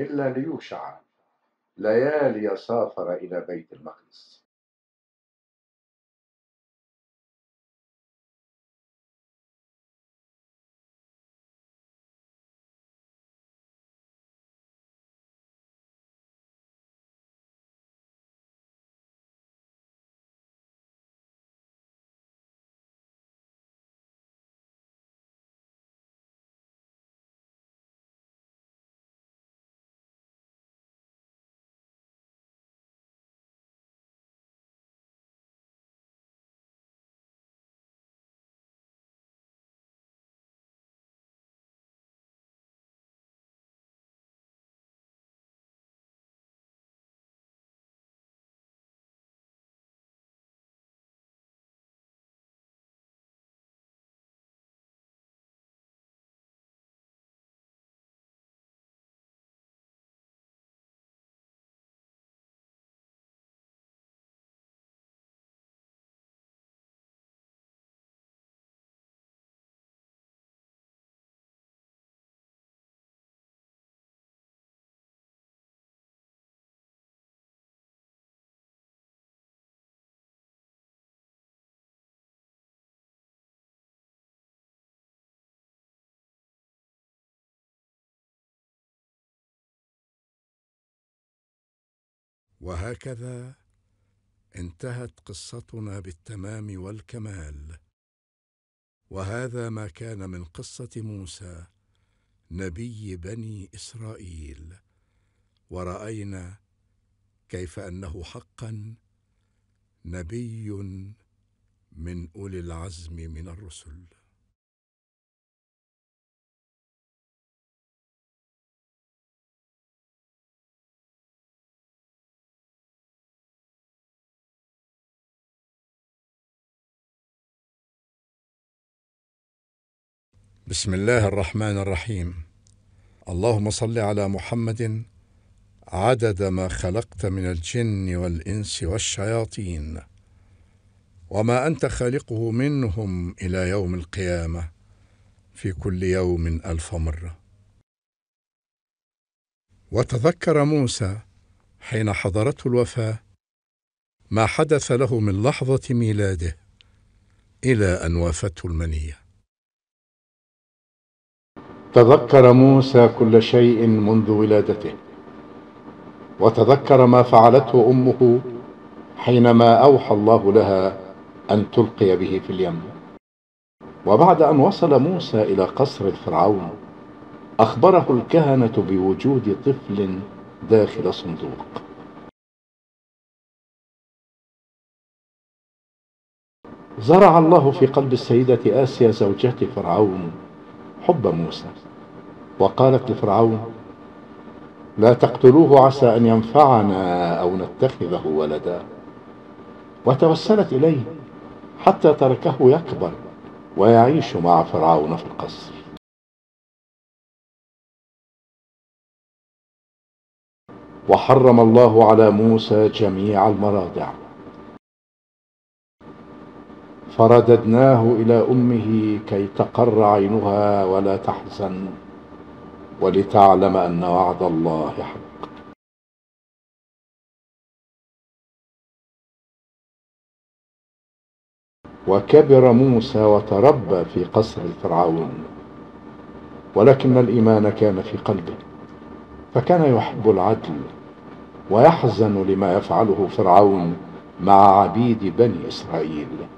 إلا ليوشع، ليالي سافر إلى بيت المقدس. وهكذا انتهت قصتنا بالتمام والكمال. وهذا ما كان من قصة موسى نبي بني إسرائيل، ورأينا كيف أنه حقا نبي من أولي العزم من الرسل. بسم الله الرحمن الرحيم. اللهم صل على محمد عدد ما خلقت من الجن والإنس والشياطين وما أنت خالقه منهم إلى يوم القيامة، في كل يوم ألف مرة. وتذكر موسى حين حضرته الوفاة ما حدث له من لحظة ميلاده إلى أن وافته المنية. تذكر موسى كل شيء منذ ولادته، وتذكر ما فعلته أمه حينما أوحى الله لها أن تلقي به في اليم. وبعد أن وصل موسى إلى قصر فرعون، أخبره الكهنة بوجود طفل داخل صندوق. زرع الله في قلب السيدة آسيا زوجة فرعون حب موسى، وقالت لفرعون: لا تقتلوه عسى أن ينفعنا أو نتخذه ولدا. وتوسلت إليه حتى تركه يكبر ويعيش مع فرعون في القصر. وحرم الله على موسى جميع المراضع، فرددناه إلى أمه كي تقر عينها ولا تحزن، ولتعلم أن وعد الله حق. وكبر موسى وتربى في قصر فرعون، ولكن الإيمان كان في قلبه، فكان يحب العدل ويحزن لما يفعله فرعون مع عبيد بني إسرائيل،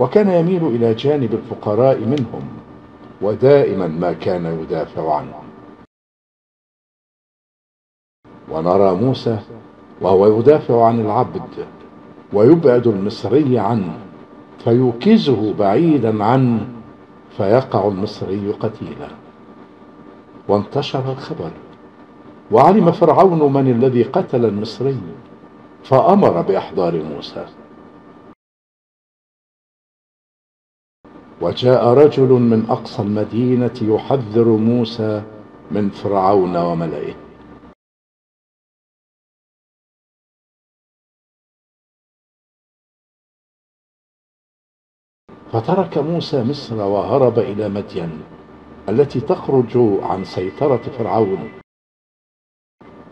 وكان يميل إلى جانب الفقراء منهم، ودائما ما كان يدافع عنهم. ونرى موسى وهو يدافع عن العبد ويبعد المصري عنه، فيوكزه بعيدا عنه، فيقع المصري قتيلا. وانتشر الخبر، وعلم فرعون من الذي قتل المصري، فأمر بإحضار موسى. وجاء رجل من أقصى المدينة يحذر موسى من فرعون وملئه. فترك موسى مصر وهرب إلى مدين التي تخرج عن سيطرة فرعون،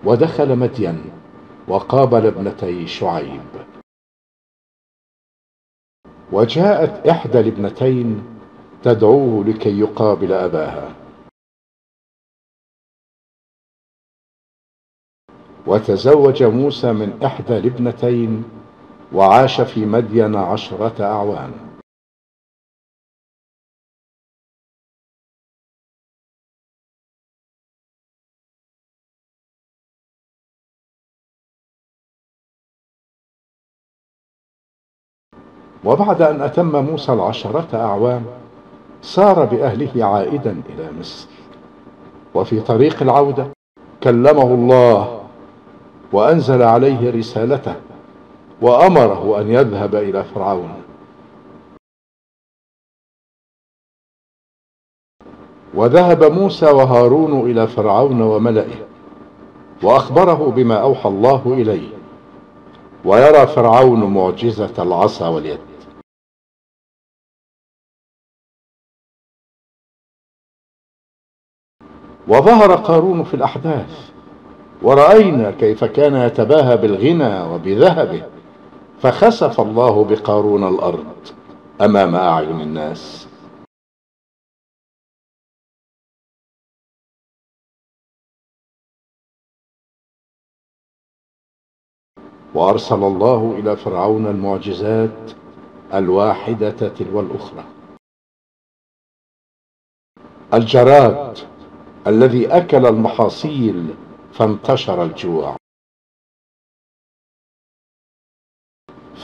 ودخل مدين وقابل ابنتي شعيب. وجاءت إحدى الابنتين تدعوه لكي يقابل أباها، وتزوج موسى من إحدى الابنتين، وعاش في مدين 10 أعوام. وبعد أن أتم موسى 10 أعوام، سار بأهله عائدا إلى مصر. وفي طريق العودة كلمه الله، وأنزل عليه رسالته، وأمره أن يذهب إلى فرعون. وذهب موسى وهارون إلى فرعون وملئه، وأخبره بما أوحى الله إليه. ويرى فرعون معجزة العصا واليد. وظهر قارون في الأحداث، ورأينا كيف كان يتباهى بالغنى وبذهبه، فخسف الله بقارون الأرض أمام أعين الناس. وأرسل الله إلى فرعون المعجزات الواحدة تلو الأخرى. الجراد الذي أكل المحاصيل فانتشر الجوع،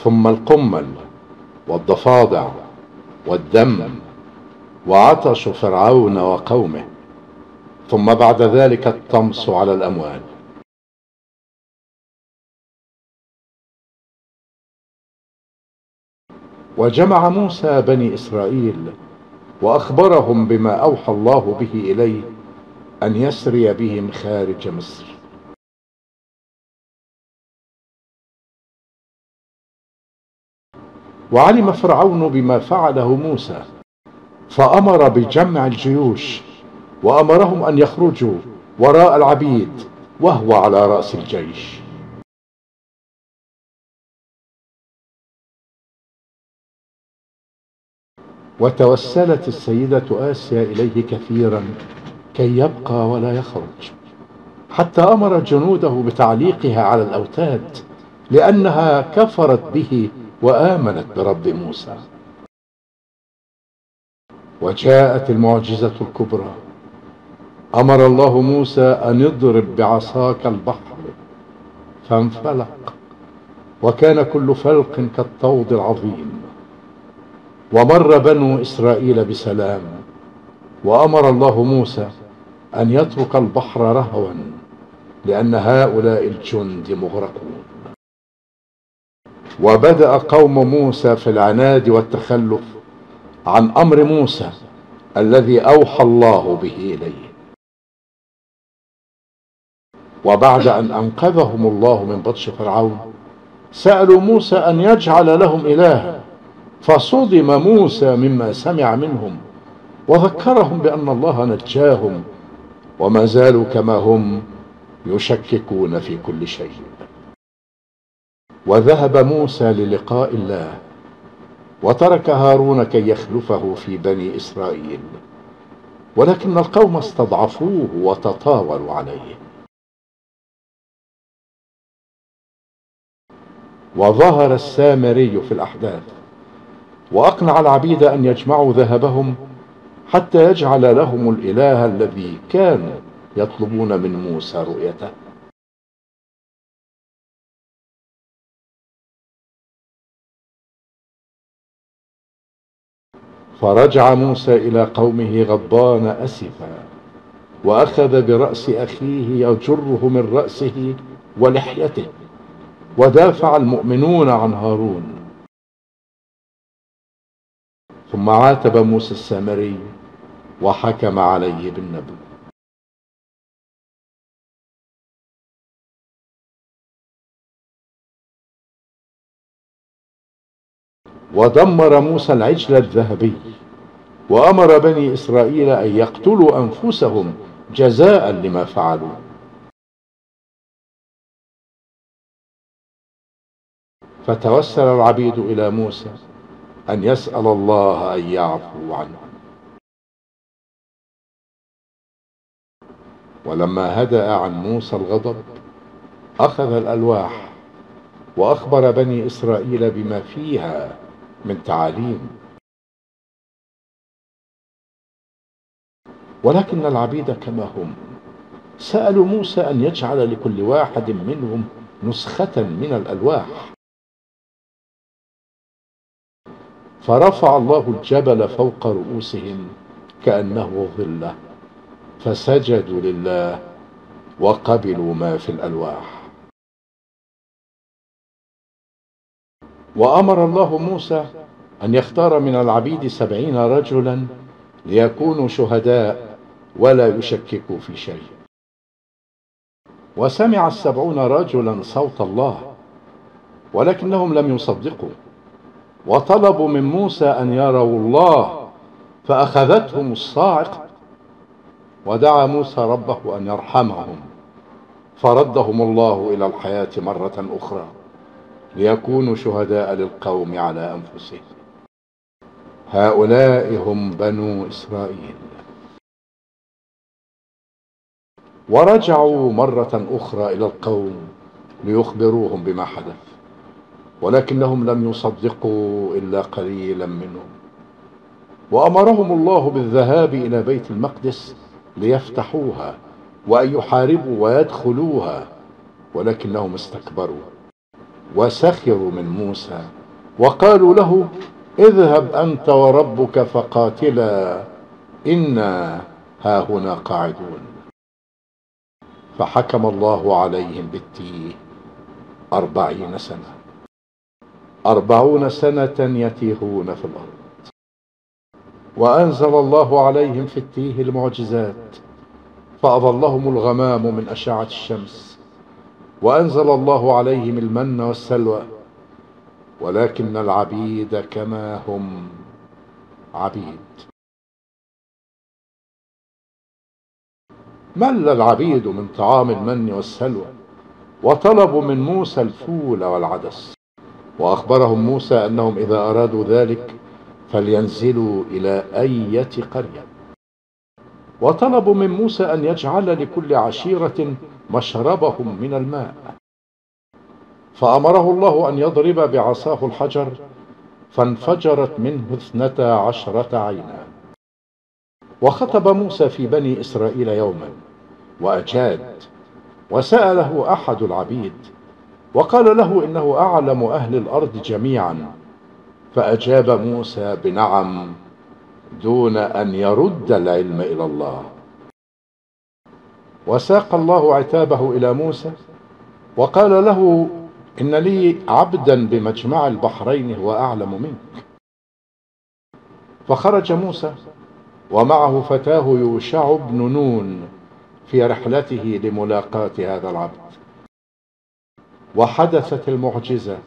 ثم القمل والضفادع والدم وعطش فرعون وقومه، ثم بعد ذلك الطمس على الأموال. وجمع موسى بني إسرائيل وأخبرهم بما أوحى الله به إليه أن يسري بهم خارج مصر. وعلم فرعون بما فعله موسى، فأمر بجمع الجيوش وأمرهم أن يخرجوا وراء العبيد وهو على رأس الجيش. وتوسلت السيدة آسيا إليه كثيرا كي يبقى ولا يخرج، حتى أمر جنوده بتعليقها على الأوتاد لأنها كفرت به وآمنت برب موسى. وجاءت المعجزة الكبرى، أمر الله موسى أن يضرب بعصاك البحر فانفلق، وكان كل فلق كالطود العظيم. ومر بنو إسرائيل بسلام، وأمر الله موسى أن يترك البحر رهوا لأن هؤلاء الجند مغرقون. وبدأ قوم موسى في العناد والتخلف عن أمر موسى الذي أوحى الله به إليه. وبعد أن أنقذهم الله من بطش فرعون سألوا موسى أن يجعل لهم إلها، فصدم موسى مما سمع منهم وذكرهم بأن الله نجاهم، وما زالوا كما هم يشككون في كل شيء. وذهب موسى للقاء الله، وترك هارون كي يخلفه في بني إسرائيل، ولكن القوم استضعفوه وتطاولوا عليه. وظهر السامري في الأحداث وأقنع العبيد أن يجمعوا ذهبهم حتى يجعل لهم الإله الذي كانوا يطلبون من موسى رؤيته. فرجع موسى إلى قومه غضبان أسفا، وأخذ برأس أخيه يجره من رأسه ولحيته، ودافع المؤمنون عن هارون. ثم عاتب موسى السامري وحكم عليه بالنبل. ودمر موسى العجل الذهبي، وأمر بني إسرائيل أن يقتلوا أنفسهم جزاء لما فعلوا. فتوسل العبيد إلى موسى أن يسأل الله أن يعفو عنه. ولما هدأ عن موسى الغضب أخذ الألواح وأخبر بني إسرائيل بما فيها من تعاليم، ولكن العبيد كما هم سألوا موسى أن يجعل لكل واحد منهم نسخة من الألواح. فرفع الله الجبل فوق رؤوسهم كأنه ظلة، فسجدوا لله وقبلوا ما في الألواح. وأمر الله موسى أن يختار من العبيد 70 رجلا ليكونوا شهداء ولا يشككوا في شيء. وسمع 70 رجلا صوت الله، ولكنهم لم يصدقوا، وطلبوا من موسى أن يروا الله، فأخذتهم الصاعقة. ودعا موسى ربه أن يرحمهم، فردهم الله إلى الحياة مرة أخرى ليكونوا شهداء للقوم على أنفسهم. هؤلاء هم بنو إسرائيل. ورجعوا مرة أخرى إلى القوم ليخبروهم بما حدث، ولكنهم لم يصدقوا إلا قليلا منهم. وأمرهم الله بالذهاب إلى بيت المقدس ليفتحوها وأن يحاربوا ويدخلوها، ولكنهم استكبروا وسخروا من موسى وقالوا له: اذهب أنت وربك فقاتلا إنا هاهنا قاعدون. فحكم الله عليهم بالتيه 40 سنة. 40 سنة يتيهون في الأرض، وأنزل الله عليهم في التيه المعجزات، فأظلهم الغمام من أشعة الشمس، وأنزل الله عليهم المن والسلوى، ولكن العبيد كما هم عبيد. مل العبيد من طعام المن والسلوى، وطلبوا من موسى الفول والعدس، وأخبرهم موسى أنهم إذا أرادوا ذلك فلينزلوا إلى أية قرية، وطلبوا من موسى أن يجعل لكل عشيرة مشربهم من الماء، فأمره الله أن يضرب بعصاه الحجر فانفجرت منه 12 عينا. وخطب موسى في بني إسرائيل يوما وأجاد، وسأله أحد العبيد وقال له إنه أعلم أهل الأرض جميعا، فأجاب موسى بنعم دون أن يرد العلم إلى الله. وساق الله عتابه إلى موسى وقال له: إن لي عبدا بمجمع البحرين هو أعلم منك. فخرج موسى ومعه فتاه يوشع بن نون في رحلته لملاقاة هذا العبد، وحدثت المعجزة،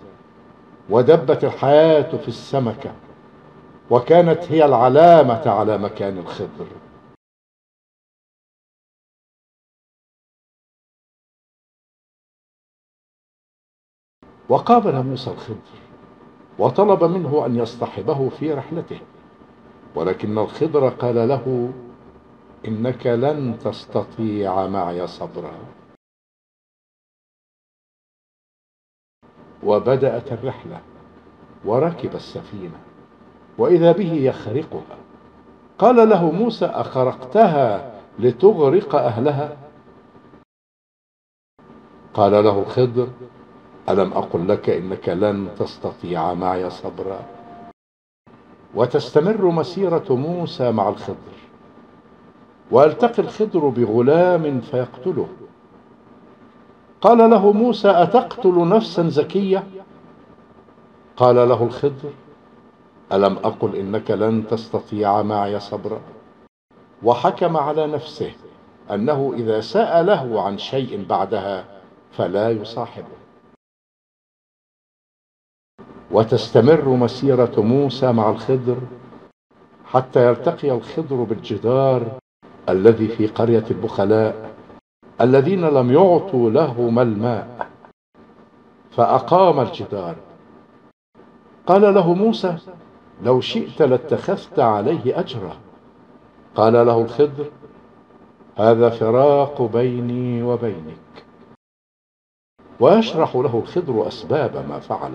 ودبت الحياة في السمكة، وكانت هي العلامة على مكان الخضر. وقابل موسى الخضر وطلب منه أن يصطحبه في رحلته، ولكن الخضر قال له: إنك لن تستطيع معي صبرا. وبدأت الرحلة، وركب السفينة، وإذا به يخرقها. قال له موسى: أخرقتها لتغرق أهلها؟ قال له الخضر: ألم أقل لك إنك لن تستطيع معي صبرا؟ وتستمر مسيرة موسى مع الخضر، ويلتقي الخضر بغلام فيقتله. قال له موسى: أتقتل نفسا زكية؟ قال له الخضر: ألم أقل إنك لن تستطيع معي صبرا؟ وحكم على نفسه أنه إذا سأله عن شيء بعدها فلا يصاحبه. وتستمر مسيرة موسى مع الخضر حتى يلتقي الخضر بالجدار الذي في قرية البخلاء الذين لم يعطوا لهما الماء، فأقام الجدار. قال له موسى: لو شئت لاتخذت عليه أجرا. قال له الخضر: هذا فراق بيني وبينك. ويشرح له الخضر أسباب ما فعل،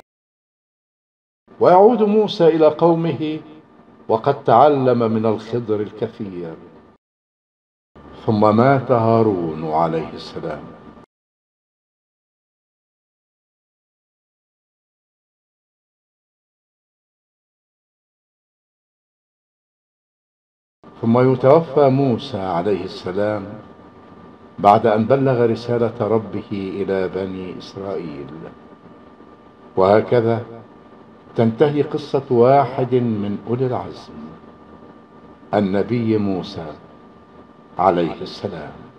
ويعود موسى إلى قومه وقد تعلم من الخضر الكثير. ثم مات هارون عليه السلام. ثم يتوفى موسى عليه السلام بعد أن بلغ رسالة ربه إلى بني إسرائيل. وهكذا تنتهي قصة واحد من أولي العزم، النبي موسى عليه السلام.